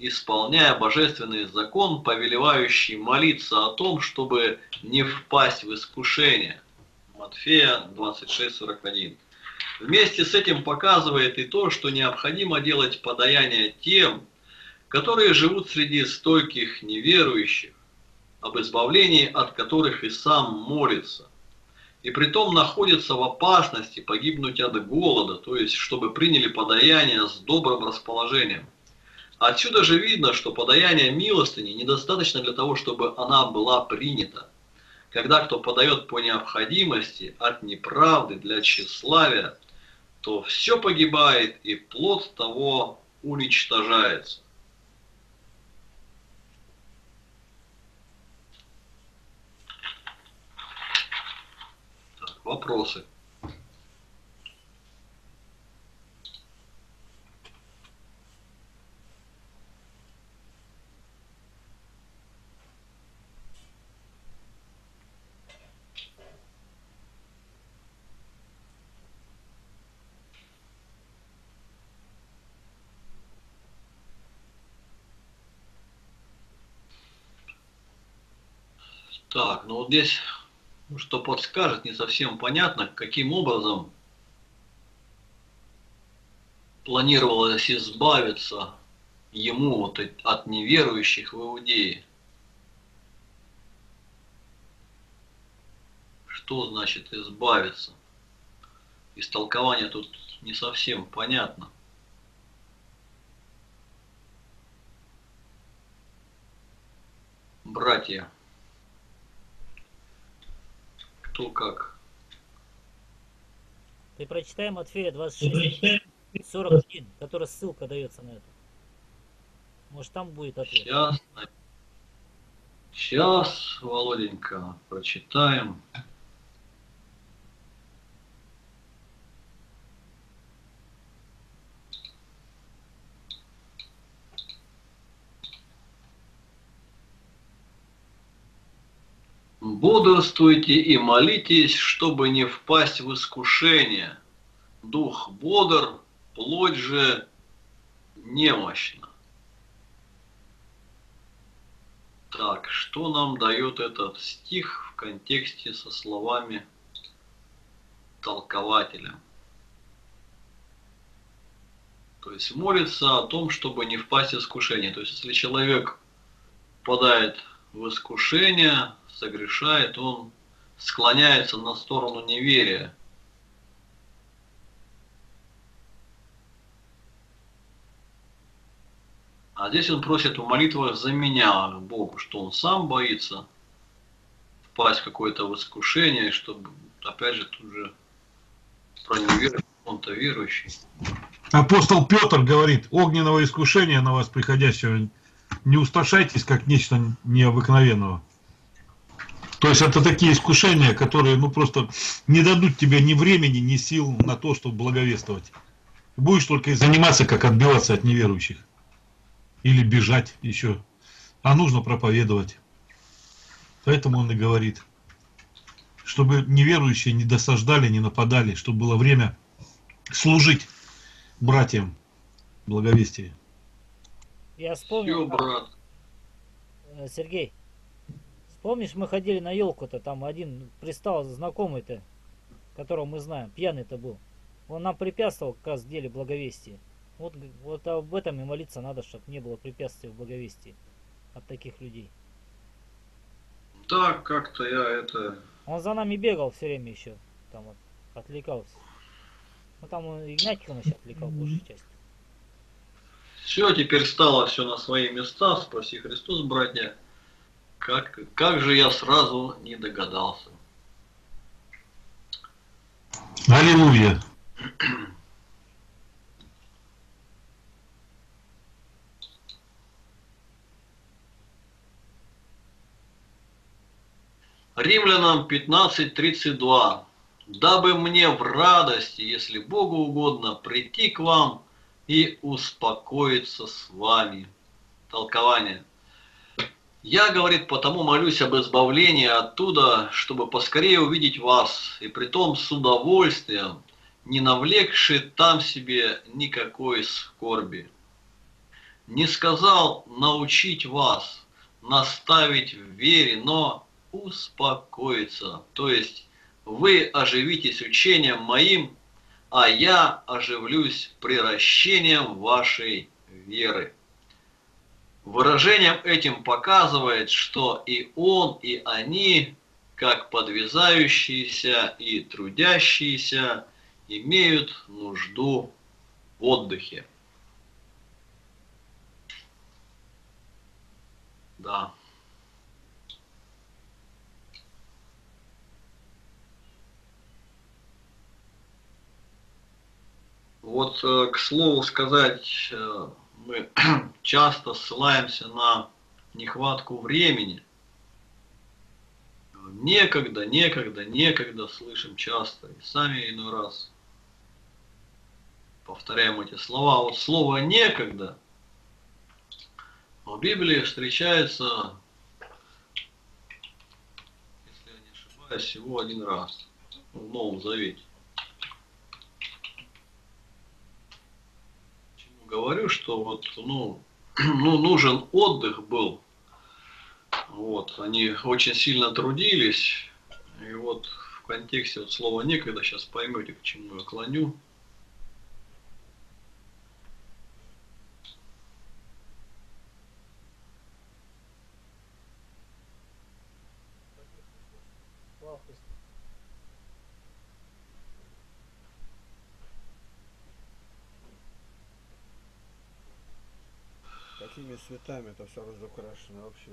исполняя божественный закон, повелевающий молиться о том, чтобы не впасть в искушение». Матфея 26:41. Вместе с этим показывает и то, что необходимо делать подаяние тем, которые живут среди стойких неверующих, об избавлении от которых и сам молится, и притом находится в опасности погибнуть от голода, то есть чтобы приняли подаяние с добрым расположением. Отсюда же видно, что подаяние милостыни недостаточно для того, чтобы она была принята. Когда кто подает по необходимости, от неправды, для тщеславия, то все погибает, и плод того уничтожается. Так, вопросы. Так, ну вот здесь, что подскажет, не совсем понятно, каким образом планировалось избавиться ему вот от неверующих в Иудее. Что значит избавиться? Из толкования тут не совсем понятно. братья. Кто как? Ты прочитай Матфея 26:41, которая ссылка дается на это. Может, там будет ответ. Сейчас, Володенька, прочитаем. «Бодрствуйте и молитесь, чтобы не впасть в искушение. Дух бодр, плоть же немощна». Так, что нам дает этот стих в контексте со словами толкователя? То есть молится о том, чтобы не впасть в искушение. То есть если человек впадает в искушение, согрешает, он склоняется на сторону неверия. А здесь он просит в молитвах за меня Богу, что он сам боится впасть в какое-то искушение, чтобы, опять же, тут же про неверие, он-то верующий. Апостол Петр говорит: огненного искушения на вас приходящего не устрашайтесь, как нечто необыкновенного. То есть это такие искушения, которые ну просто не дадут тебе ни времени, ни сил на то, чтобы благовествовать. Будешь только и заниматься, как отбиваться от неверующих. Или бежать еще. А нужно проповедовать. Поэтому он и говорит, чтобы неверующие не досаждали, не нападали, чтобы было время служить братьям благовестия. Я вспомнил, как... Сергей, помнишь, мы ходили на елку-то, там один пристал знакомый-то, которого мы знаем, пьяный-то был. Он нам препятствовал как раз в деле благовестия. Вот об этом и молиться надо, чтобы не было препятствий в благовестии от таких людей. Да, как-то я это... Он за нами бегал все время еще, там вот, отвлекался. Ну там он Игнатий Тихонович отвлекал большей частью. Все, теперь стало все на свои места, спаси Христос, братья. Как же я сразу не догадался. Аллилуйя. Римлянам 15:32. «Дабы мне в радости, если Богу угодно, прийти к вам и успокоиться с вами». Толкование. «Я, — говорит, — потому молюсь об избавлении оттуда, чтобы поскорее увидеть вас, и притом с удовольствием, не навлекши там себе никакой скорби. Не сказал научить вас, наставить в вере, но успокоиться. То есть вы оживитесь учением моим, а я оживлюсь приращением вашей веры». Выражением этим показывает, что и он, и они, как подвязающиеся и трудящиеся, имеют нужду в отдыхе. Да. Вот, к слову сказать, мы часто ссылаемся на нехватку времени. Некогда, некогда, некогда слышим часто. И сами иной раз повторяем эти слова. Вот слово «некогда» в Библии встречается, если я не ошибаюсь, всего один раз в Новом Завете. Говорю, что вот, ну, нужен отдых был. Вот, они очень сильно трудились. И вот в контексте вот слова «некогда» сейчас поймете, к чему я клоню. Цветами это все разукрашено вообще.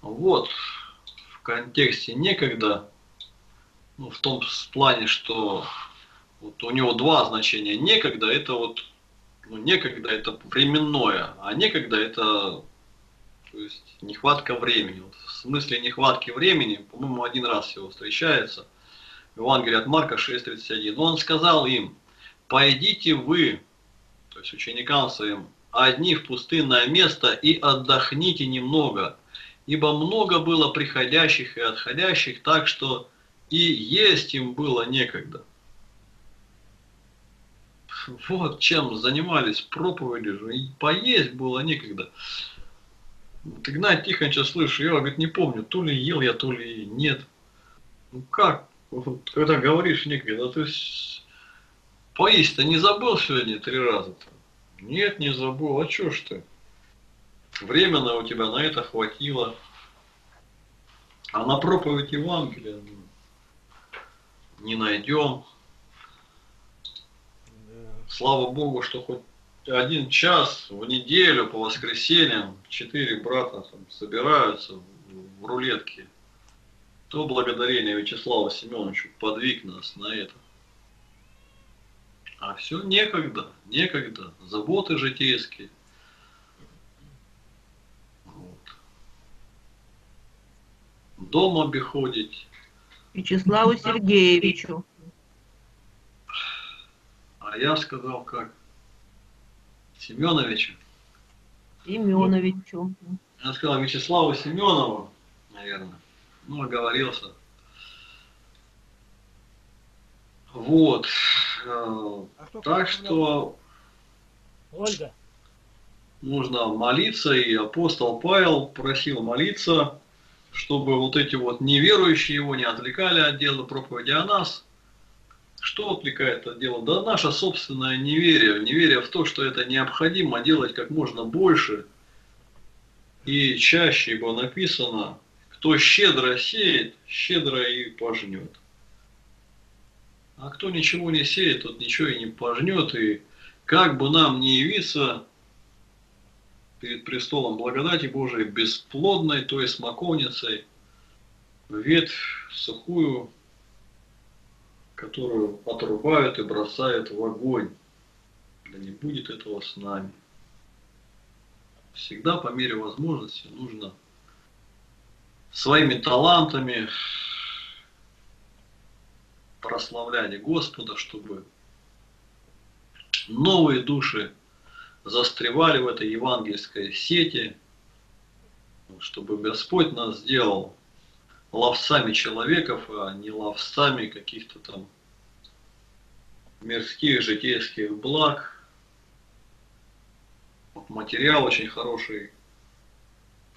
Вот, в контексте некогда, ну, в том плане, что вот у него два значения. Некогда это вот, ну, некогда это временное, а некогда это, то есть, нехватка времени. Вот в смысле нехватки времени, по-моему, один раз всего встречается. Евангелие от Марка 6:31. Он сказал им: «Пойдите вы, то есть ученикам своим, одни в пустынное место и отдохните немного, ибо много было приходящих и отходящих, так что и есть им было некогда». Вот чем занимались проповедью, и поесть было некогда. Вот Игнатий Тихонович, слышу, я, говорит, не помню, то ли ел я, то ли нет. Ну как, вот, когда говоришь некогда, то есть поесть-то не забыл сегодня 3 раза-то? Нет, не забыл, а чё ж ты? Временно у тебя на это хватило. А на проповедь Евангелия не найдем. Слава Богу, что хоть 1 час в неделю по воскресеньям 4 брата там собираются в рулетке. То благодарение Вячеславу Семеновичу подвиг нас на это. А все некогда, некогда. Заботы житейские. Вот. Дом обиходить. Вячеславу Сергеевичу. А я сказал как? Семеновичу. Семеновичу. Я сказал Вячеславу Семенову, наверное. Ну, оговорился. Вот. Так что Ольга, нужно молиться, и апостол Павел просил молиться, чтобы вот эти вот неверующие его не отвлекали от дела проповеди о нас. Что отвлекает от дела? Да наше собственное неверие. Неверие в то, что это необходимо делать как можно больше и чаще, ибо написано: кто щедро сеет, щедро и пожнет. А кто ничего не сеет, тот ничего и не пожнет. И как бы нам не явиться перед престолом благодати Божией бесплодной, то есть смоковницей, ветвь сухую, которую отрубают и бросают в огонь, да не будет этого с нами. Всегда по мере возможности нужно своими талантами прославляли Господа, чтобы новые души застревали в этой евангельской сети, чтобы Господь нас сделал ловцами человеков, а не ловцами каких-то там мирских, житейских благ. Вот материал очень хороший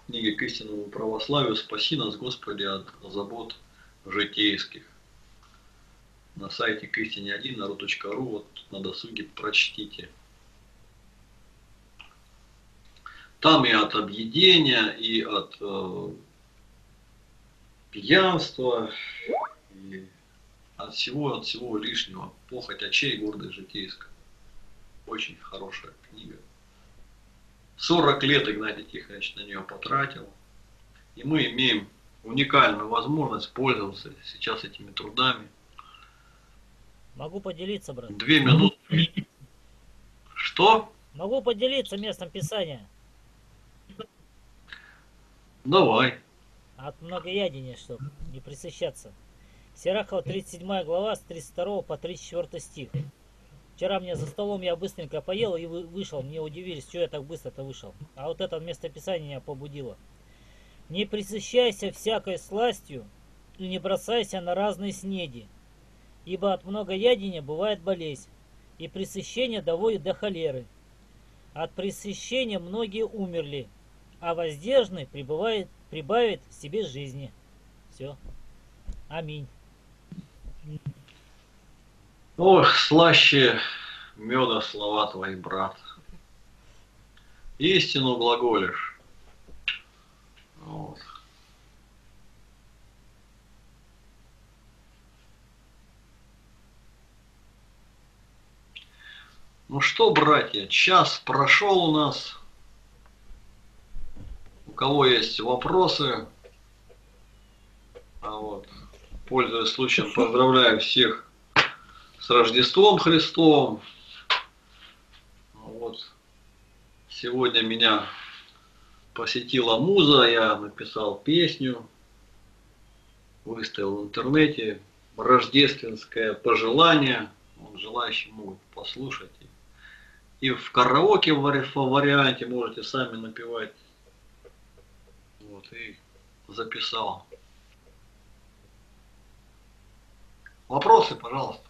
в книге «К истинному православию». «Спаси нас, Господи, от забот житейских». На сайте kistineodinarod.ru, вот на досуге прочтите. Там и от объедения, и от пьянства, и от всего лишнего. «Похоть очей, гордость житейская». Очень хорошая книга. 40 лет Игнатий Тихонович на нее потратил. И мы имеем уникальную возможность пользоваться сейчас этими трудами. Могу поделиться, брат. 2 минуты. Что? Могу поделиться местом писания. Давай. От многоядения, чтобы не присыщаться. Сирахова, 37 глава, с 32 по 34 стих. Вчера мне за столом, я быстренько поел и вышел. Мне удивились, что я так быстро-то вышел. А вот это место писания меня побудило. «Не присыщайся всякой сластью и не бросайся на разные снеди. Ибо от многоядения бывает болезнь, и пресыщение доводит до холеры. От пресыщения многие умерли, а воздержанный прибавит в себе жизни». Все. Аминь. Ох, слаще меда слова твои, брат. Истину глаголишь. Вот. Ну что, братья, час прошел у нас. У кого есть вопросы, пользуясь случаем, поздравляю всех с Рождеством Христовым. Сегодня меня посетила муза, я написал песню, выставил в интернете рождественское пожелание. Желающие могут послушать. И в караоке варианте можете сами напевать. И записал. Вопросы, пожалуйста.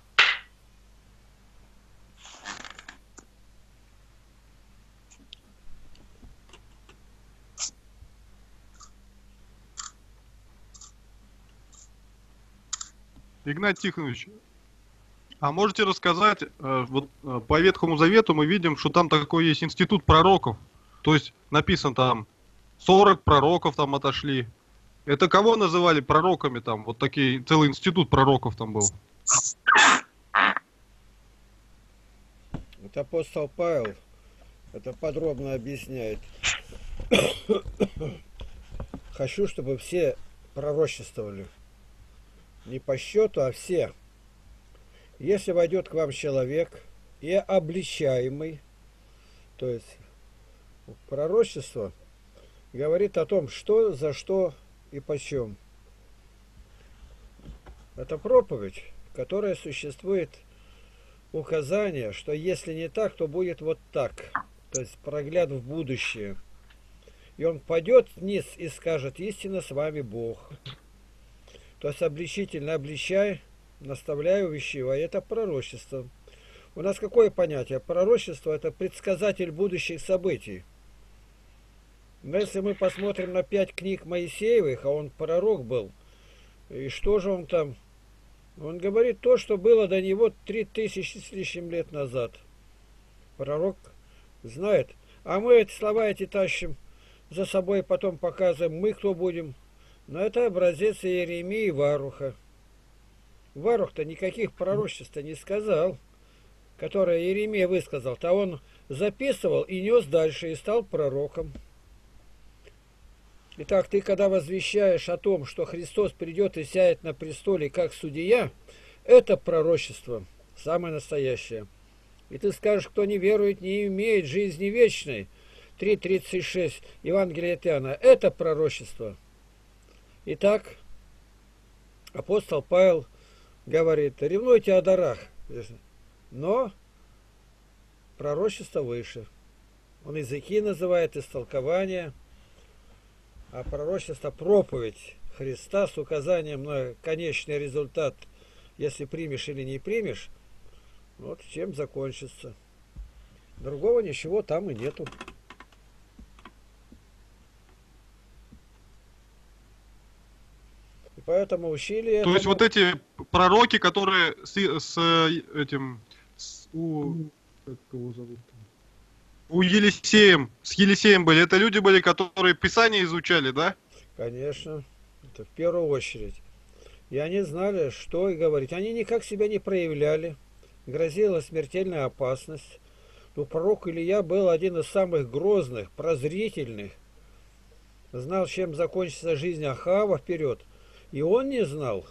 Игнатий Тихонович, а можете рассказать, вот по Ветхому Завету мы видим, что там такой есть институт пророков. То есть написано там 40 пророков там отошли. Это кого называли пророками там? Вот такие, целый институт пророков там был. Вот апостол Павел это подробно объясняет. Хочу, чтобы все пророчествовали. Не по счету, а все. Если войдет к вам человек и обличаемый, то есть пророчество говорит о том, что, за что и почем. Это проповедь, в которой существует указание, что если не так, то будет вот так. То есть прогляд в будущее. И он падет вниз и скажет: истинно с вами Бог. То есть обличительно обличай, наставляющего, это пророчество. У нас какое понятие? Пророчество – это предсказатель будущих событий. Но если мы посмотрим на 5 книг Моисеевых, а он пророк был, и что же он там? Он говорит то, что было до него 3000 с лишним лет назад. Пророк знает. А мы эти слова эти тащим за собой, потом показываем, мы кто будем. Но это образец Иеремии и Варуха. Варух-то никаких пророчеств не сказал, которое Иеремия высказал. А он записывал и нес дальше, и стал пророком. Итак, ты, когда возвещаешь о том, что Христос придет и сядет на престоле как судья, это пророчество, самое настоящее. И ты скажешь, кто не верует, не имеет жизни вечной. 3:36 Евангелия от Иоанна. Это пророчество. Итак, апостол Павел говорит: ревнуйте о дарах, но пророчество выше. Он языки называет, истолкование, а пророчество – проповедь Христа с указанием на конечный результат, если примешь или не примешь, вот чем закончится. Другого ничего там и нету. Поэтому учили. То этому... есть вот эти пророки, которые с Елисеем были, это люди были, которые Писание изучали, да? Конечно, это в первую очередь. И они знали, что и говорить. Они никак себя не проявляли, грозила смертельная опасность. Но пророк Илия был один из самых грозных, прозрительных, знал, чем закончится жизнь Ахава вперед. И он не знал.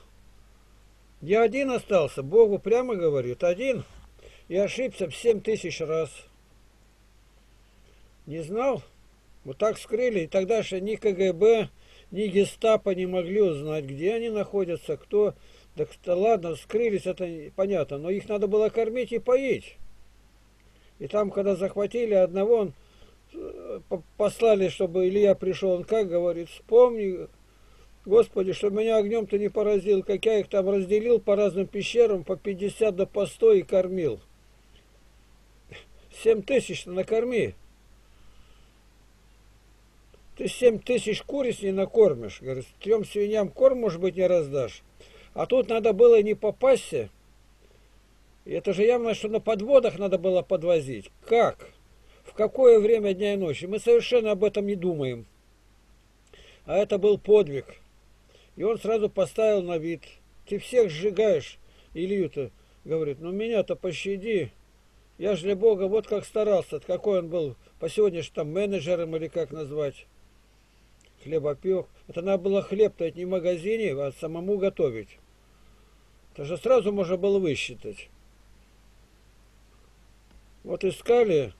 Я один остался, Богу прямо говорит, один, и ошибся в 7000 раз. Не знал? Вот так скрыли, и тогда же ни КГБ, ни Гестапо не могли узнать, где они находятся, кто. Так ладно, скрылись, это понятно, но их надо было кормить и поить. И там, когда захватили одного, он послали, чтобы Илья пришел, он как говорит, вспомни... Господи, чтобы меня огнем ты не поразил, как я их там разделил по разным пещерам, по 50 да по 100 и кормил. 7000 накорми. Ты 7000 куриц не накормишь. Говорит, 3 свиньям корм, может быть, не раздашь. А тут надо было не попасться. И это же явно, что на подводах надо было подвозить. Как? В какое время дня и ночи? Мы совершенно об этом не думаем. А это был подвиг. И он сразу поставил на вид. Ты всех сжигаешь, Илью-то. Говорит, ну меня-то пощади. Я же для Бога вот как старался, какой он был по сегодняшнему там менеджером или как назвать, хлебопек. Это надо было хлеб-то не в магазине, а самому готовить. Это же сразу можно было высчитать. Вот искали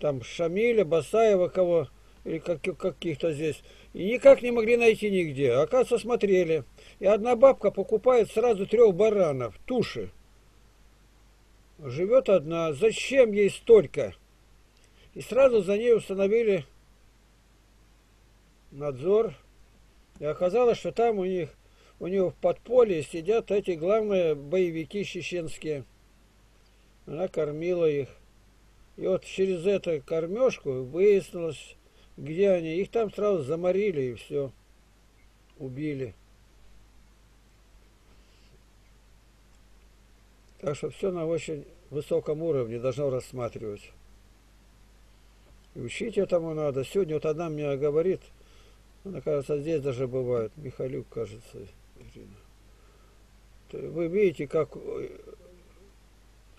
там Шамиля, Басаева кого, или каких-то здесь, и никак не могли найти нигде. Оказывается, смотрели. И одна бабка покупает сразу 3 баранов, туши. Живет одна. Зачем ей столько? И сразу за ней установили надзор. И оказалось, что там у нее в подполье сидят эти главные боевики чеченские. Она кормила их. И вот через эту кормежку выяснилось, где они. Их там сразу заморили и все. Убили. Так что все на очень высоком уровне должно рассматривать. И учить этому надо. Сегодня вот одна мне говорит, она, кажется, здесь даже бывает, Михалюк, кажется, Ирина. Вы видите, как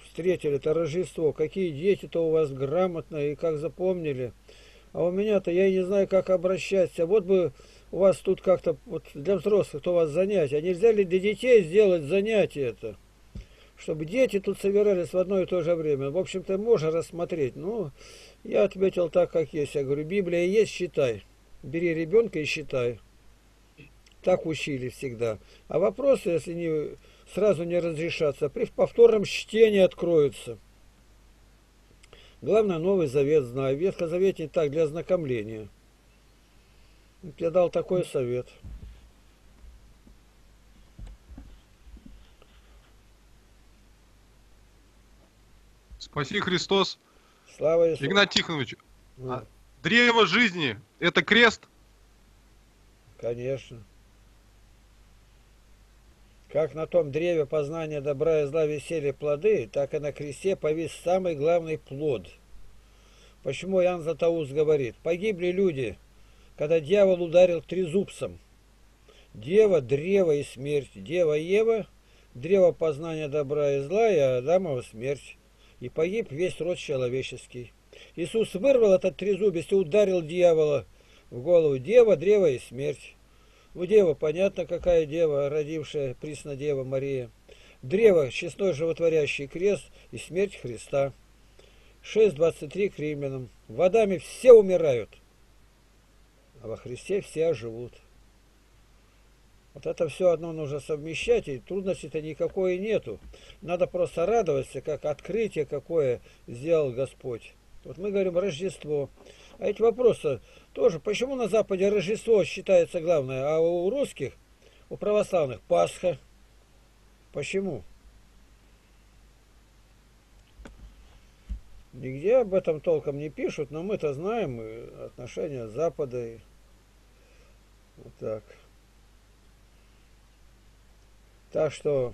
встретили-то Рождество, какие дети-то у вас грамотные, и как запомнили. А у меня-то я и не знаю, как обращаться. Вот бы у вас тут как-то, вот для взрослых, то у вас занятия. А нельзя ли для детей сделать занятие это? Чтобы дети тут собирались в одно и то же время. В общем-то, можно рассмотреть. Ну, я ответил так, как есть. Я говорю, Библия есть, считай. Бери ребенка и считай. Так учили всегда. А вопросы, если не, сразу не разрешатся, при повторном чтении откроются. Главное, Новый Завет знаю. Ветхозаветный так, для ознакомления. Я дал такой совет. Спаси Христос. Слава Иисусу. Игнатий Тихонович, а древо жизни – это крест? Конечно. Как на том древе познания добра и зла висели плоды, так и на кресте повис самый главный плод. Почему Иоанн Златоуст говорит, погибли люди, когда дьявол ударил трезубцем. Дева, древо и смерть. Дева Ева, древо познания добра и зла, и Адамова смерть. И погиб весь род человеческий. Иисус вырвал этот трезубец и ударил дьявола в голову. Дева, древо и смерть. Ну, дева, понятно, какая дева, родившая Преснодева Мария. Древо, честной животворящий крест и смерть Христа. 6:23 к римлянам. Водами все умирают, а во Христе все оживут. Вот это все одно нужно совмещать, и трудностей-то никакой нету. Надо просто радоваться, как открытие какое сделал Господь. Вот мы говорим Рождество. А эти вопросы тоже. Почему на Западе Рождество считается главное, а у русских, у православных Пасха? Почему? Нигде об этом толком не пишут, но мы-то знаем отношения Запада. И вот так. Так что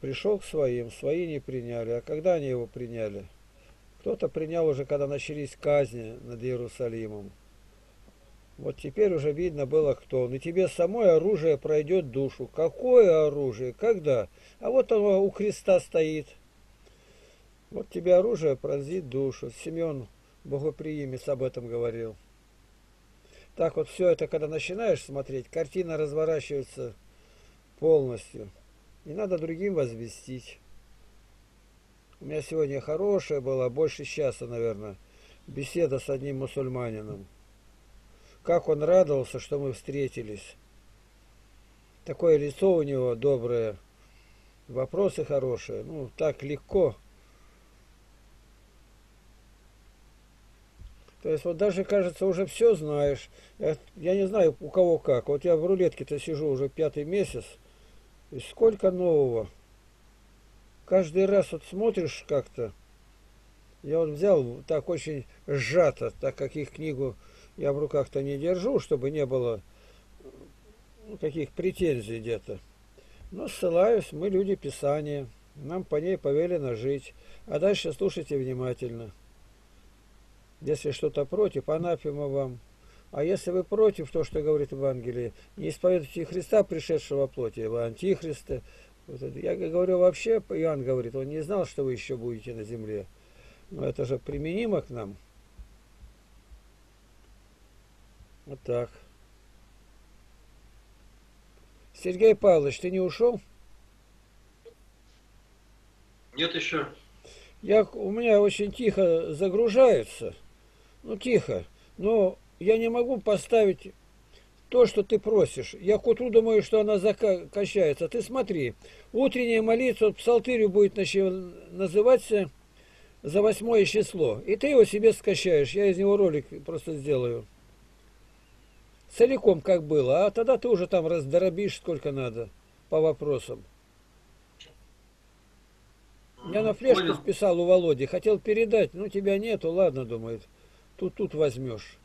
пришел к своим, свои не приняли. А когда они его приняли? Кто-то принял уже, когда начались казни над Иерусалимом. Вот теперь уже видно было, кто он. И тебе самое оружие пройдет душу. Какое оружие? Когда? А вот оно у креста стоит. Вот тебе оружие пронзит душу. Семен Богоприимец об этом говорил. Так вот все это, когда начинаешь смотреть, картина разворачивается полностью. Не надо другим возвестить. У меня сегодня хорошая была, больше часа, наверное, беседа с одним мусульманином. Как он радовался, что мы встретились. Такое лицо у него доброе. Вопросы хорошие. Ну, так легко. То есть вот даже, кажется, уже все знаешь. Я не знаю, у кого как. Вот я в рулетке-то сижу уже 5-й месяц. И сколько нового. Каждый раз вот смотришь как-то. Я вот взял так очень сжато, так как их книгу я в руках-то не держу, чтобы не было каких претензий где-то. Но ссылаюсь, мы люди Писания. Нам по ней повелено жить. А дальше слушайте внимательно. Если что-то против, анафема вам. А если вы против того, что говорит Евангелие, не исповедуйте Христа, пришедшего во плоти, вы антихристы. Я говорю вообще, Иоанн говорит, он не знал, что вы еще будете на земле. Это же применимо к нам. Вот так. Сергей Павлович, ты не ушел? Нет еще. У меня очень тихо загружается. Ну, тихо. Но я не могу поставить то, что ты просишь. Я к утру думаю, что она закачается. Ты смотри. Утренняя молитва псалтырью будет называться за 8-е число. И ты его себе скачаешь. Я из него ролик просто сделаю. Целиком как было. А тогда ты уже там раздоробишь сколько надо по вопросам. Я на флешку списал у Володи. Хотел передать. Ну, тебя нету. Ладно, думает. Тут возьмешь.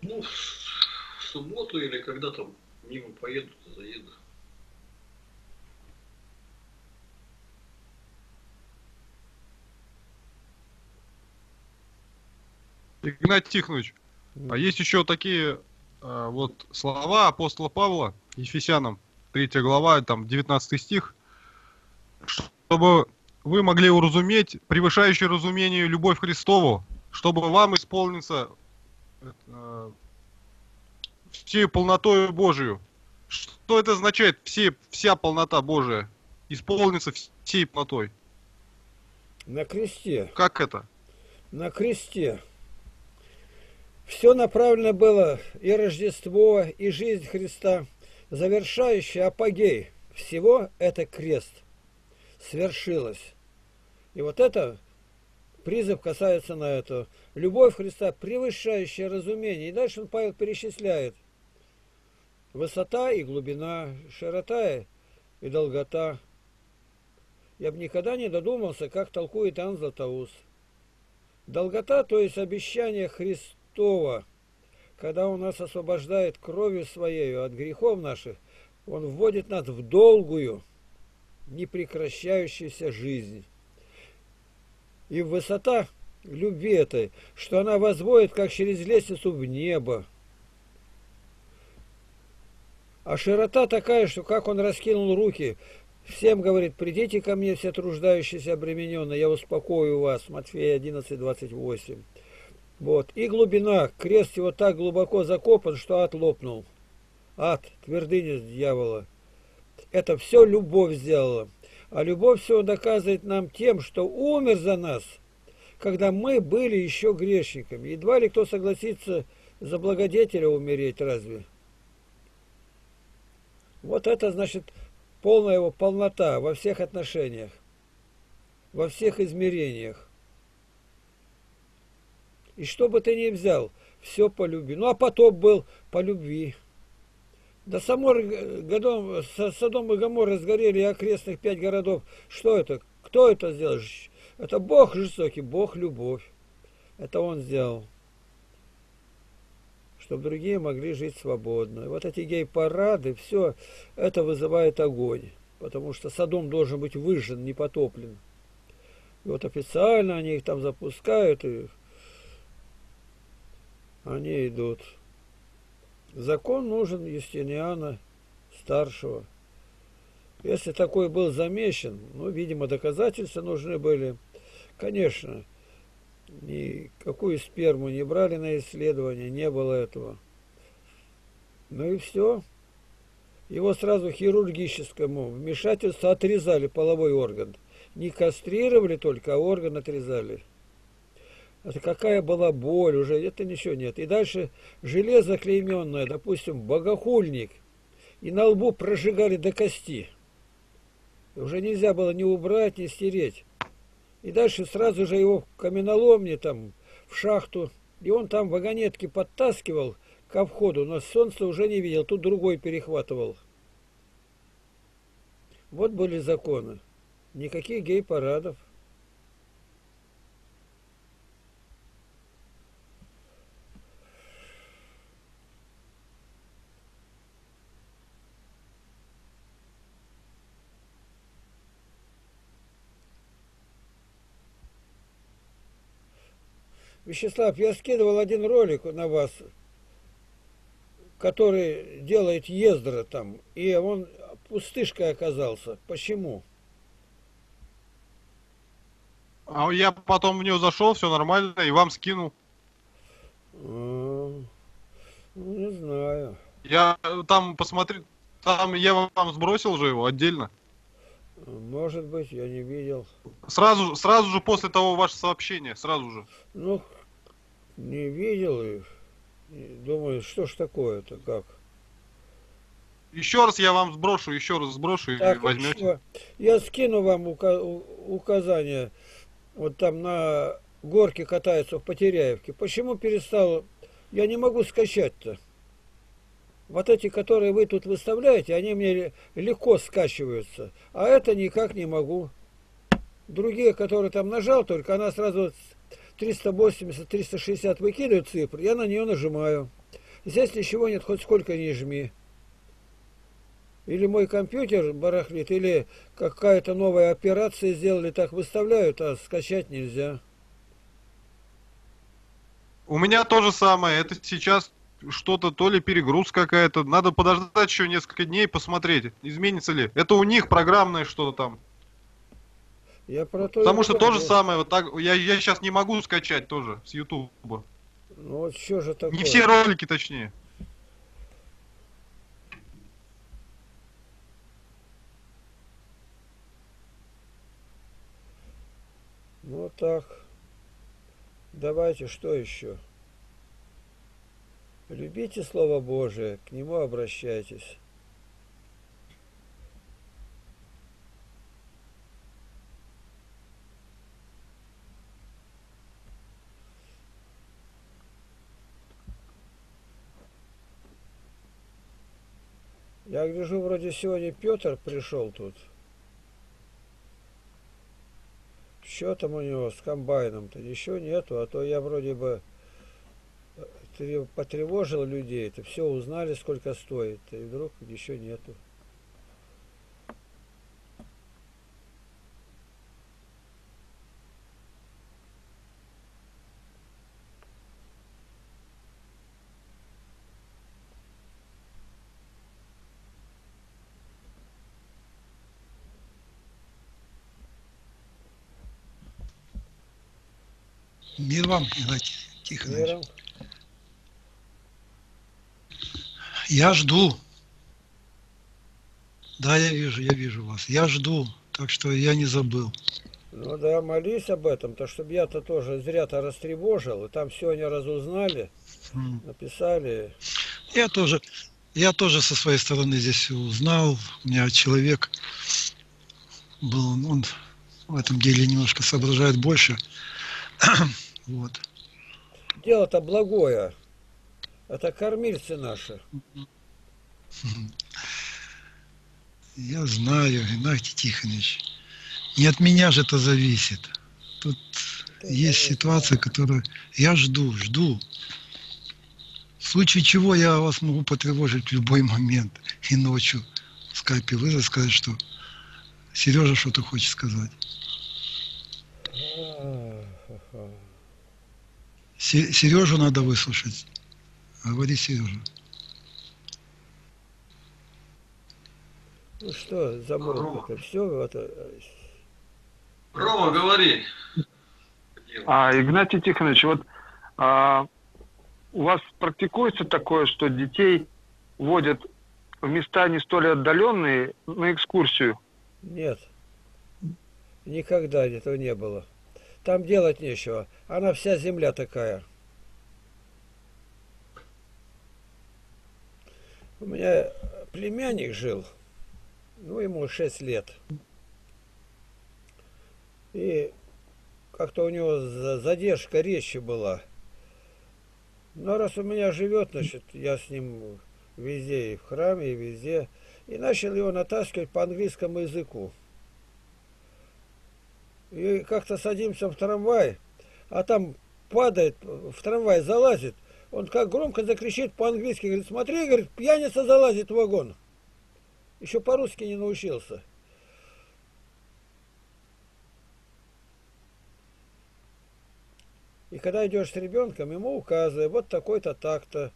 Ну, в субботу или когда там мимо поеду, заеду. Игнатий Тихонович, а есть еще такие вот слова апостола Павла Ефесянам, 3 глава, там 19 стих, чтобы вы могли уразуметь превышающее разумение любовь Христову, чтобы вам исполниться всей полнотою Божию. Что это означает? Вся полнота Божия исполнится всей полнотой. На кресте. Как это? На кресте. Все направлено было, и Рождество, и жизнь Христа, завершающий апогей всего, это крест. Свершилось. И вот это призыв касается на это. Любовь Христа, превышающая разумение. И дальше он, Павел, перечисляет. Высота и глубина, широта и долгота. Я бы никогда не додумался, как толкует Иоанн Златоуст. Долгота, то есть обещание Христова, когда он нас освобождает кровью своею от грехов наших, он вводит нас в долгую, непрекращающуюся жизнь. И высота любви этой, что она возводит, как через лестницу в небо. А широта такая, что как он раскинул руки, всем говорит, придите ко мне, все труждающиеся обремененные, я успокою вас. Матфея 11:28. Вот. И глубина. Крест его так глубоко закопан, что ад лопнул. Ад, твердыня дьявола. Это все любовь сделала. А любовь все доказывает нам тем, что умер за нас, когда мы были еще грешниками. Едва ли кто согласится за благодетеля умереть, разве? Вот это значит полная его полнота во всех отношениях, во всех измерениях. И что бы ты ни взял, все по любви. Ну а потоп был по любви. Да Содом и Гоморра сгорели, и окрестных 5 городов. Что это? Кто это сделал? Это Бог жестокий, Бог любовь. Это Он сделал. Чтобы другие могли жить свободно. И вот эти гей-парады, все это вызывает огонь. Потому что Содом должен быть выжжен, не потоплен. И вот официально они их там запускают, и они идут. Закон нужен Юстиниана Старшего. Если такой был замечен, ну, видимо, доказательства нужны были. Конечно, никакую сперму не брали на исследование, не было этого. Ну и все. Его сразу хирургическому вмешательству отрезали половой орган. Не кастрировали только, а орган отрезали. Это какая была боль уже, это ничего нет. И дальше железо клейменное, допустим, богохульник. И на лбу прожигали до кости. И уже нельзя было ни убрать, ни стереть. И дальше сразу же его в каменоломне, там, в шахту. И он там вагонетки подтаскивал ко входу, но солнца уже не видел. Тут другой перехватывал. Вот были законы. Никаких гей-парадов. Вячеслав, я скидывал один ролик на вас, который делает Ездра там, и он пустышкой оказался. Почему? А я потом в нее зашел, все нормально, и вам скинул. Ну, не знаю. Я там посмотри, там я вам сбросил же его отдельно. Может быть, я не видел. Сразу же после того ваше сообщение, сразу же. Ну, не видел и думаю, что ж такое-то, как? Еще раз я вам сброшу, еще раз сброшу так, и возьмете. Что? Я скину вам указание. Вот там на горке катаются в Потеряевке. Почему перестал? Я не могу скачать-то. Вот эти, которые вы тут выставляете, они мне легко скачиваются. А это никак не могу. Другие, которые там нажал, только она сразу 380-360 выкидывает цифры. Я на нее нажимаю. Здесь ничего нет, хоть сколько не жми. Или мой компьютер барахлит, или какая-то новая операция сделали, так выставляют, а скачать нельзя. У меня то же самое. Это сейчас что-то, то ли перегруз какая-то. Надо подождать еще несколько дней, посмотреть, изменится ли. Это у них программное что-то там. Я про то. Потому что то же самое. Вот так, я сейчас не могу скачать тоже с YouTube. Ну вот что же такое? Не все ролики, точнее. Ну так, давайте, что еще? Любите Слово Божие, к нему обращайтесь. Я гляжу, вроде сегодня Петр пришел тут. Что там у него с комбайном-то? Еще нету, а то я вроде бы потревожил людей, это все узнали, сколько стоит, и вдруг еще нету. Мир вам, Игнатий Тихонович. Я жду. Да, я вижу вас. Я жду, так что я не забыл. Ну да, молись об этом, то чтобы я-то тоже зря-то растревожил, и там сегодня разузнали, написали. Я тоже со своей стороны здесь узнал. У меня человек был, он в этом деле немножко соображает больше. Вот. Дело-то благое. Это кормильцы наши. Я знаю, Игнатий Тихонович. Не от меня же это зависит. Тут есть ситуация, которую я жду. В случае чего я вас могу потревожить в любой момент. И ночью в скайпе вызвать, сказать, что Сережа что-то хочет сказать. Сережу надо выслушать. Говори, Сережа. Ну что, замолвка, все это. Рома, говори. Игнатий Тихонович, вот у вас практикуется такое, что детей водят в места не столь отдаленные на экскурсию? Нет. Никогда этого не было. Там делать нечего. Она вся земля такая. У меня племянник жил. Ну, ему 6 лет. И как-то у него задержка речи была. Но раз у меня живет, значит, я с ним везде, и в храме, и везде. И начал его натаскивать по английскому языку. И как-то садимся в трамвай, а там падает, в трамвай залазит. Он как громко закричит по-английски, говорит, смотри, говорит, пьяница залазит в вагон. Еще по-русски не научился. И когда идешь с ребенком, ему указывай, вот такой-то, так-то.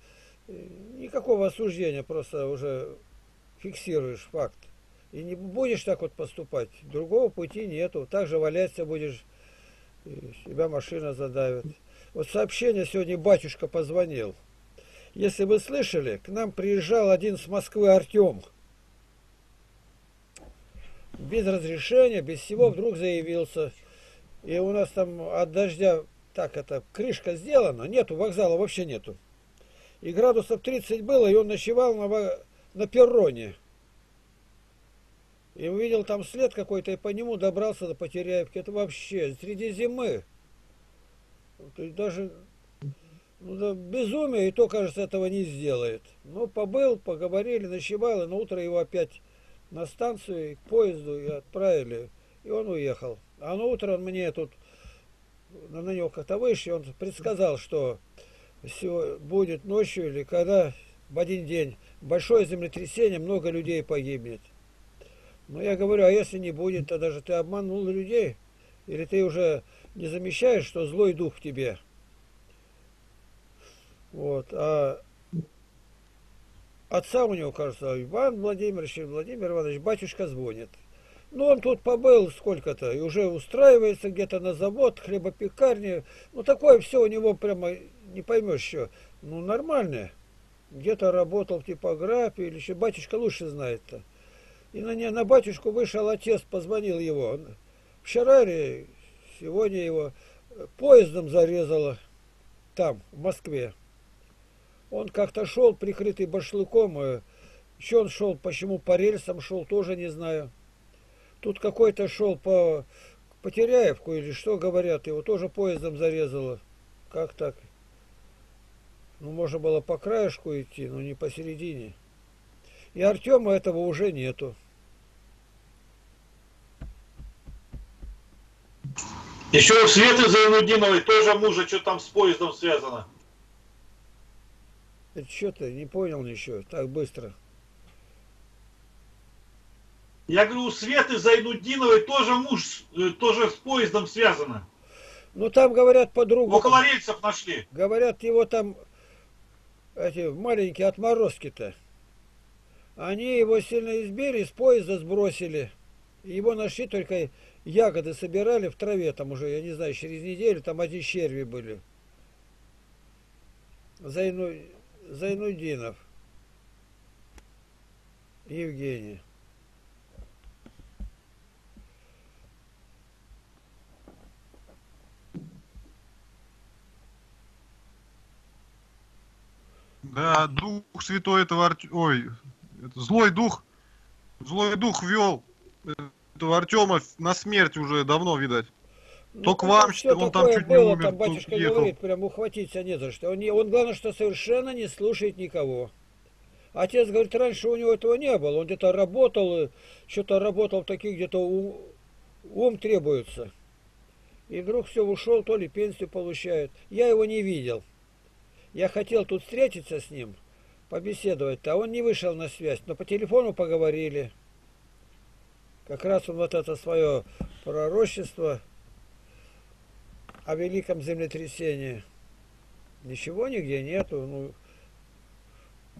Никакого осуждения, просто уже фиксируешь факт. И не будешь так вот поступать. Другого пути нету. Так же валяться будешь и себя машина задавит. Вот сообщение сегодня батюшка позвонил. Если вы слышали, к нам приезжал один с Москвы Артем. Без разрешения, без всего вдруг заявился. И у нас там от дождя, так это, крышка сделана, нету, вокзала вообще нету. И градусов 30 было, и он ночевал на перроне. И увидел там след какой-то, и по нему добрался до Потеряевки. Это вообще среди зимы. То есть даже ну, безумие, и то, кажется, этого не сделает. Ну, побыл, поговорили, ночевал, и на утро его опять на станцию, и к поезду и отправили. И он уехал. А на утро он мне тут, на него как-то выше, он предсказал, что будет ночью или когда в один день большое землетрясение, много людей погибнет. Но я говорю, а если не будет, то даже ты обманул людей? Или ты уже не замечаешь, что злой дух в тебе? Вот. А отца у него, кажется, Иван Владимирович, Владимир Иванович, батюшка звонит. Ну, он тут побыл сколько-то, и уже устраивается где-то на завод, хлебопекарни. Ну, такое все у него прямо, не поймешь еще, ну, нормальное. Где-то работал в типографии или еще, батюшка лучше знает-то. И на батюшку вышел отец, позвонил его. Вчера или сегодня его поездом зарезало там, в Москве. Он как-то шел, прикрытый башлыком. Еще он шел, почему по рельсам шел, тоже не знаю. Тут какой-то шел по Потеряевку или что, говорят, его тоже поездом зарезало. Как так? Ну, можно было по краешку идти, но не посередине. И Артема этого уже нету. Еще у Светы Зайнудиновой тоже мужа, что там с поездом связано. Это что ты, не понял ничего, так быстро. Я говорю, у Светы Зайнудиновой тоже муж, тоже с поездом связано. Ну там, говорят, по-другому. Около рельсов нашли. Говорят, его там, эти маленькие отморозки-то. Они его сильно избили, с поезда сбросили. Его нашли, только ягоды собирали в траве, там уже, я не знаю, через неделю, там одни черви были. Зайнудинов. Евгений. Да, дух святой этого Артема, ой, злой дух вел этого Артема на смерть уже давно, видать. Ну, то к вам, что он там чуть было, не умер. Там батюшка говорит, прям ухватиться не за что. Он, главное, что совершенно не слушает никого. Отец говорит, раньше у него этого не было. Он где-то работал, что-то работал в таких, где-то ум требуется. И вдруг все ушел, то ли пенсию получает. Я его не видел. Я хотел тут встретиться с ним, побеседовать-то, а он не вышел на связь. Но по телефону поговорили. Как раз он вот это свое пророчество о великом землетрясении. Ничего нигде нету. Ну,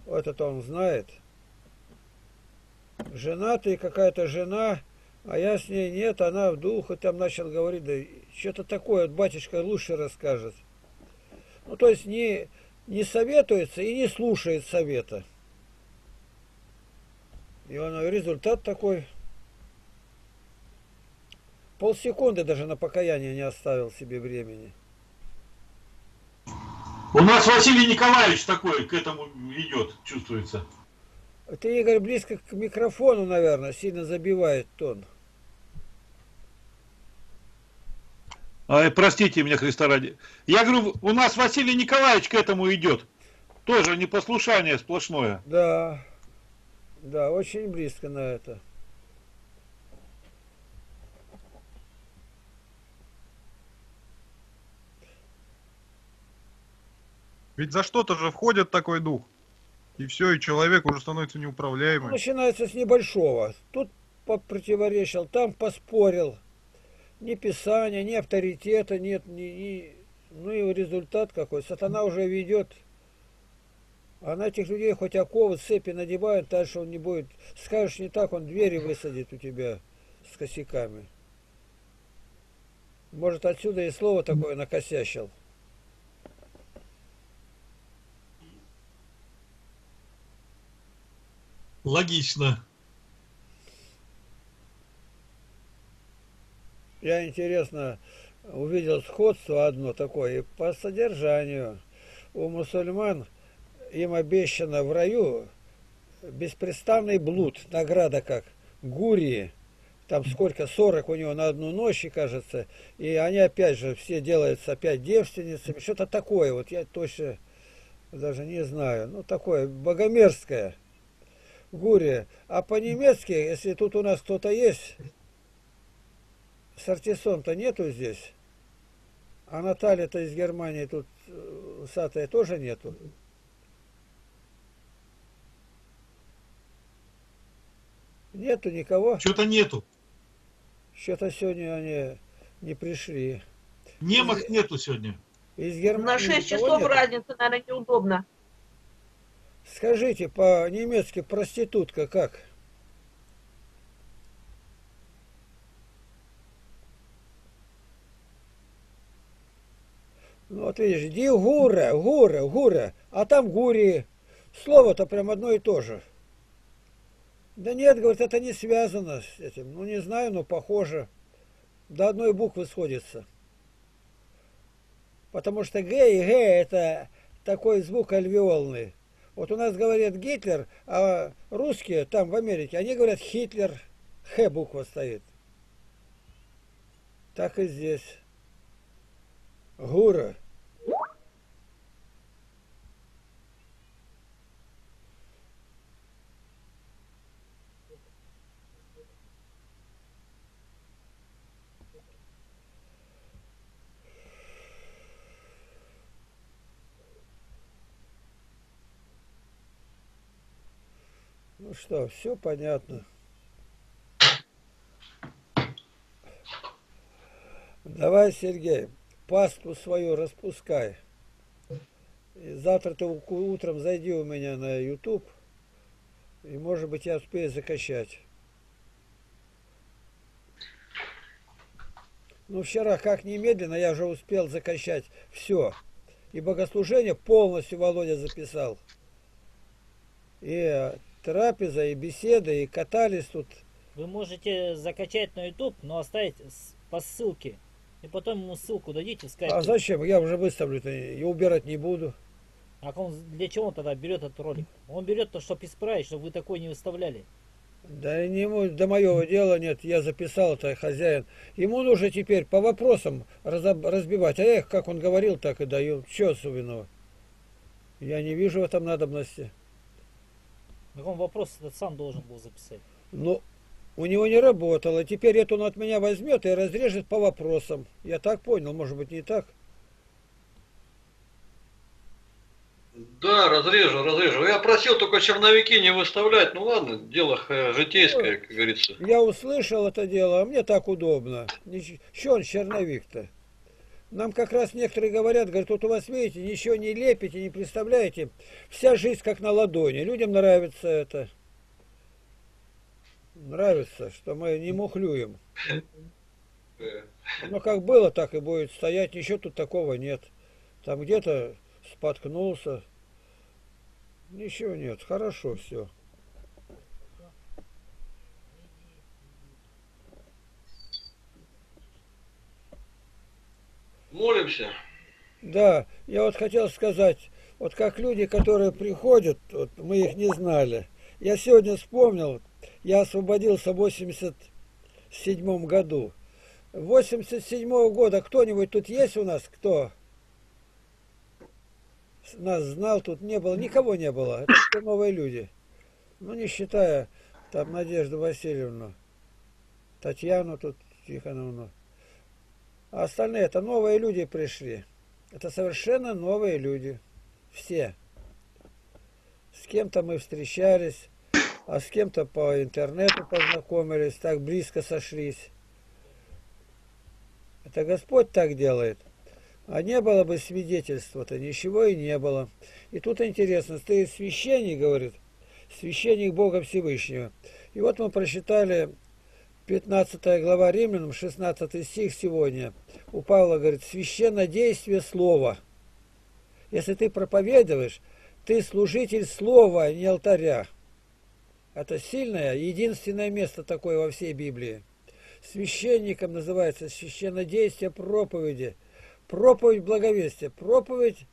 вот это он знает. Женатый, какая-то жена, а я с ней нет, она в дух, и там начал говорить, да что-то такое, вот батюшка лучше расскажет. Ну, то есть не советуется и не слушает совета. И он, результат такой. Полсекунды даже на покаяние не оставил себе времени. У нас Василий Николаевич такой к этому идет, чувствуется. Это Игорь близко к микрофону, наверное, сильно забивает тон. Ой, простите меня, Христа ради. Я говорю, у нас Василий Николаевич к этому идет. Тоже непослушание сплошное. Да, да, очень близко на это. Ведь за что-то же входит такой дух. И все, и человек уже становится неуправляемым. Начинается с небольшого. Тут противоречил, там поспорил. Ни писания, ни авторитета нет, ну и результат какой. Сатана уже ведет. А на этих людей хоть оковы, цепи надевают, дальше он не будет. Скажешь не так, он двери высадит у тебя с косяками. Может, отсюда и слово такое накосячил. Логично. Я, интересно, увидел сходство одно такое. И по содержанию у мусульман им обещано в раю беспрестанный блуд, награда как гурии. Там сколько, 40 у него на одну ночь, кажется. И они опять же все делаются опять девственницами. Что-то такое, вот я точно даже не знаю. Ну, такое богомерзкое. Гурия. А по-немецки, если тут у нас кто-то есть, Сартисон-то нету здесь. А Наталья-то из Германии тут усатая тоже нету. Нету никого? Что-то нету. Что-то сегодня они не пришли. Немок нету сегодня. Из Германии на 6 часов нету? Разница, наверное, неудобно. Скажите, по-немецки проститутка как? Ну, вот видишь, ди гура, гура, гура, а там гури. Слово-то прям одно и то же. Да нет, говорит, это не связано с этим. Ну, не знаю, но похоже. До одной буквы сходится. Потому что г и г это такой звук альвеолный. Вот у нас говорят Гитлер, а русские там в Америке, они говорят Хитлер, Х буква стоит. Так и здесь. Гура. Ну что, все понятно. Давай, Сергей, пасту свою распускай. И завтра ты утром зайди у меня на YouTube, и, может быть, я успею закачать. Ну, вчера, как немедленно, я уже успел закачать все. И богослужение полностью Володя записал. И трапеза, и беседа, и катались тут. Вы можете закачать на YouTube, но оставить по ссылке. И потом ему ссылку дадите в скайпе. А зачем? Я уже выставлю-то и убирать не буду. А он, для чего он тогда берет этот ролик? Он берет то, чтобы исправить, чтобы вы такой не выставляли. Да ему до моего дела нет. Я записал это, хозяин. Ему нужно теперь по вопросам разбивать. А я их, как он говорил, так и даю. Чего особенного? Я не вижу в этом надобности. Он вопрос этот сам должен был записать. Ну, у него не работало. Теперь это он от меня возьмет и разрежет по вопросам. Я так понял, может быть, не так? Да, разрежу, разрежу. Я просил только черновики не выставлять. Ну ладно, дело житейское, как говорится. Я услышал это дело, а мне так удобно. Что он черновик-то? Нам как раз некоторые говорят, говорят, вот у вас, видите, ничего не лепите, не представляете. Вся жизнь как на ладони. Людям нравится это. Нравится, что мы не мухлюем. Но как было, так и будет стоять. Ничего тут такого нет. Там где-то споткнулся. Ничего нет. Хорошо все. Молимся. Да, я вот хотел сказать, вот как люди, которые приходят, вот мы их не знали. Я сегодня вспомнил, я освободился в 87-м году. 87-го года кто-нибудь тут есть у нас, кто нас знал, тут не было, никого не было. Это все новые люди. Ну, не считая там Надежду Васильевну, Татьяну тут, Тихоновну. А остальные это новые люди пришли. Это совершенно новые люди. Все. С кем-то мы встречались, а с кем-то по интернету познакомились, так близко сошлись. Это Господь так делает. А не было бы свидетельства-то, ничего и не было. И тут интересно, стоит священник, говорит, священник Бога Всевышнего. И вот мы прочитали 15 глава Римлянам, 16 стих сегодня, у Павла говорит: священное действие слова. Если ты проповедуешь, ты служитель слова, не алтаря. Это сильное, единственное место такое во всей Библии. Священником называется священное действие проповеди. Проповедь благовестия. Проповедь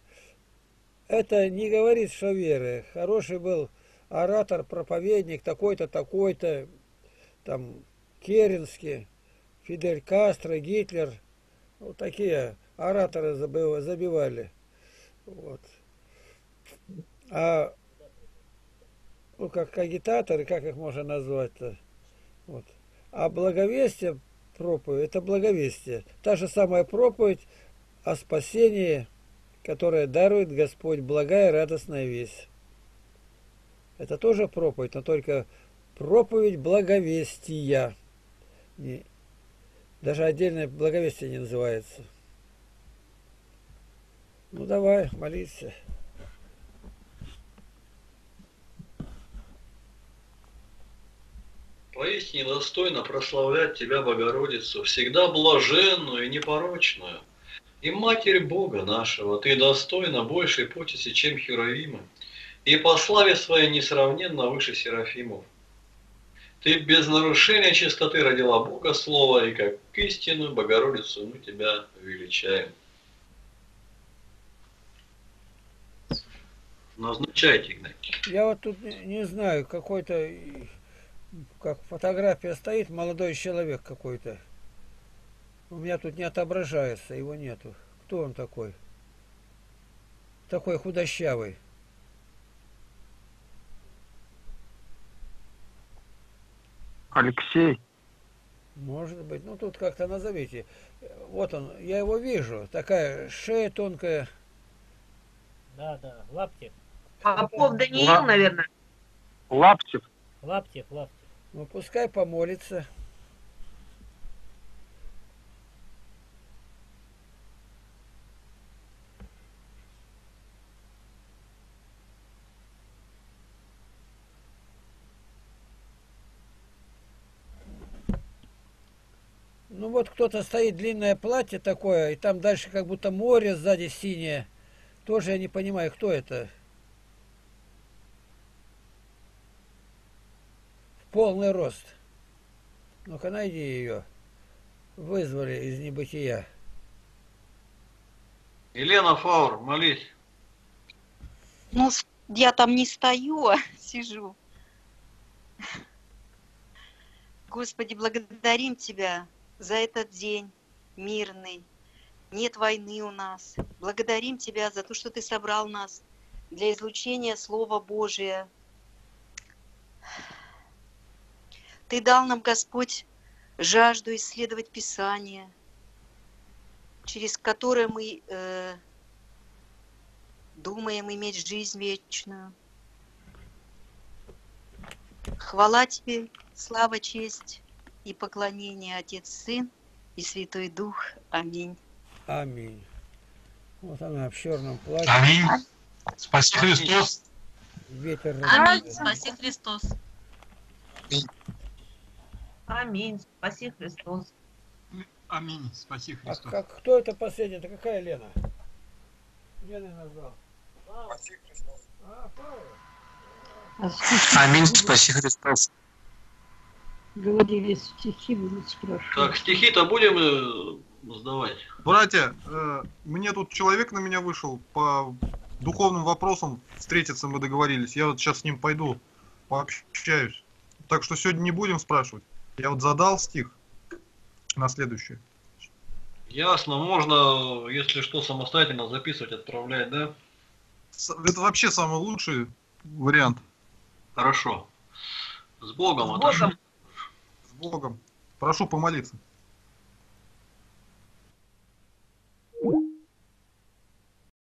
— это не говорит, что веры. Хороший был оратор, проповедник, такой-то, такой-то, там, Керенский, Фидель Кастро, Гитлер. Вот такие ораторы забивали. Вот. А ну, как агитаторы, как их можно назвать-то? Вот. А благовестие, проповедь, это благовестие. Та же самая проповедь о спасении, которое дарует Господь, благая радостная весть. Это тоже проповедь, но только проповедь благовестия. И даже отдельное благовестие не называется. Ну давай, молись. Поистине достойно прославлять Тебя, Богородицу, всегда блаженную и непорочную, и Матерь Бога нашего. Ты достойна большей почести, чем Херовимы, и по славе своей несравненно выше Серафимов. Ты без нарушения чистоты родила Бога Слово, и как истину, Богородицу, мы Тебя величаем. Назначайте, Игнатий. Я вот тут не знаю, какой-то... Как фотография стоит, молодой человек какой-то. У меня тут не отображается, его нету. Кто он такой? Такой худощавый. Алексей? Может быть. Ну, тут как-то назовите. Вот он, я его вижу. Такая шея тонкая. Да, да, Лапкин. Попов Даниил, наверное. Лаптев. Лаптев, Лаптев. Ну, пускай помолится. Ну, вот кто-то стоит, длинное платье такое, и там дальше как будто море сзади синее. Тоже я не понимаю, кто это. В полный рост. Ну-ка, найди ее. Вызвали из небытия. Елена Фаур, молись. Ну, я там не стою, а сижу. Господи, благодарим Тебя за этот день мирный. Нет войны у нас. Благодарим Тебя за то, что Ты собрал нас для излучения Слова Божия. Ты дал нам, Господь, жажду исследовать Писание, через которое мы думаем иметь жизнь вечную. Хвала Тебе, слава, честь и поклонение, Отец, Сын и Святой Дух. Аминь. Аминь. Вот она в черном платье. Аминь. Спаси Христос. Ветер. Аминь. Спаси Христос. Аминь. Спаси Христос. Аминь. Спаси Христос. А как, кто это последний? Это какая Лена? Лена назвал. Спаси Христос. А, аминь. Спаси Христос. Говорили, стихи будут спрашивать. Так, стихи-то будем сдавать. Братья, мне тут человек на меня вышел по духовным вопросам. Встретиться мы договорились. Я вот сейчас с ним пойду, пообщаюсь. Так что сегодня не будем спрашивать. Я вот задал стих на следующий. Ясно. Можно, если что, самостоятельно записывать, отправлять, да? Это вообще самый лучший вариант. Хорошо. С Богом. С Богом. Прошу помолиться.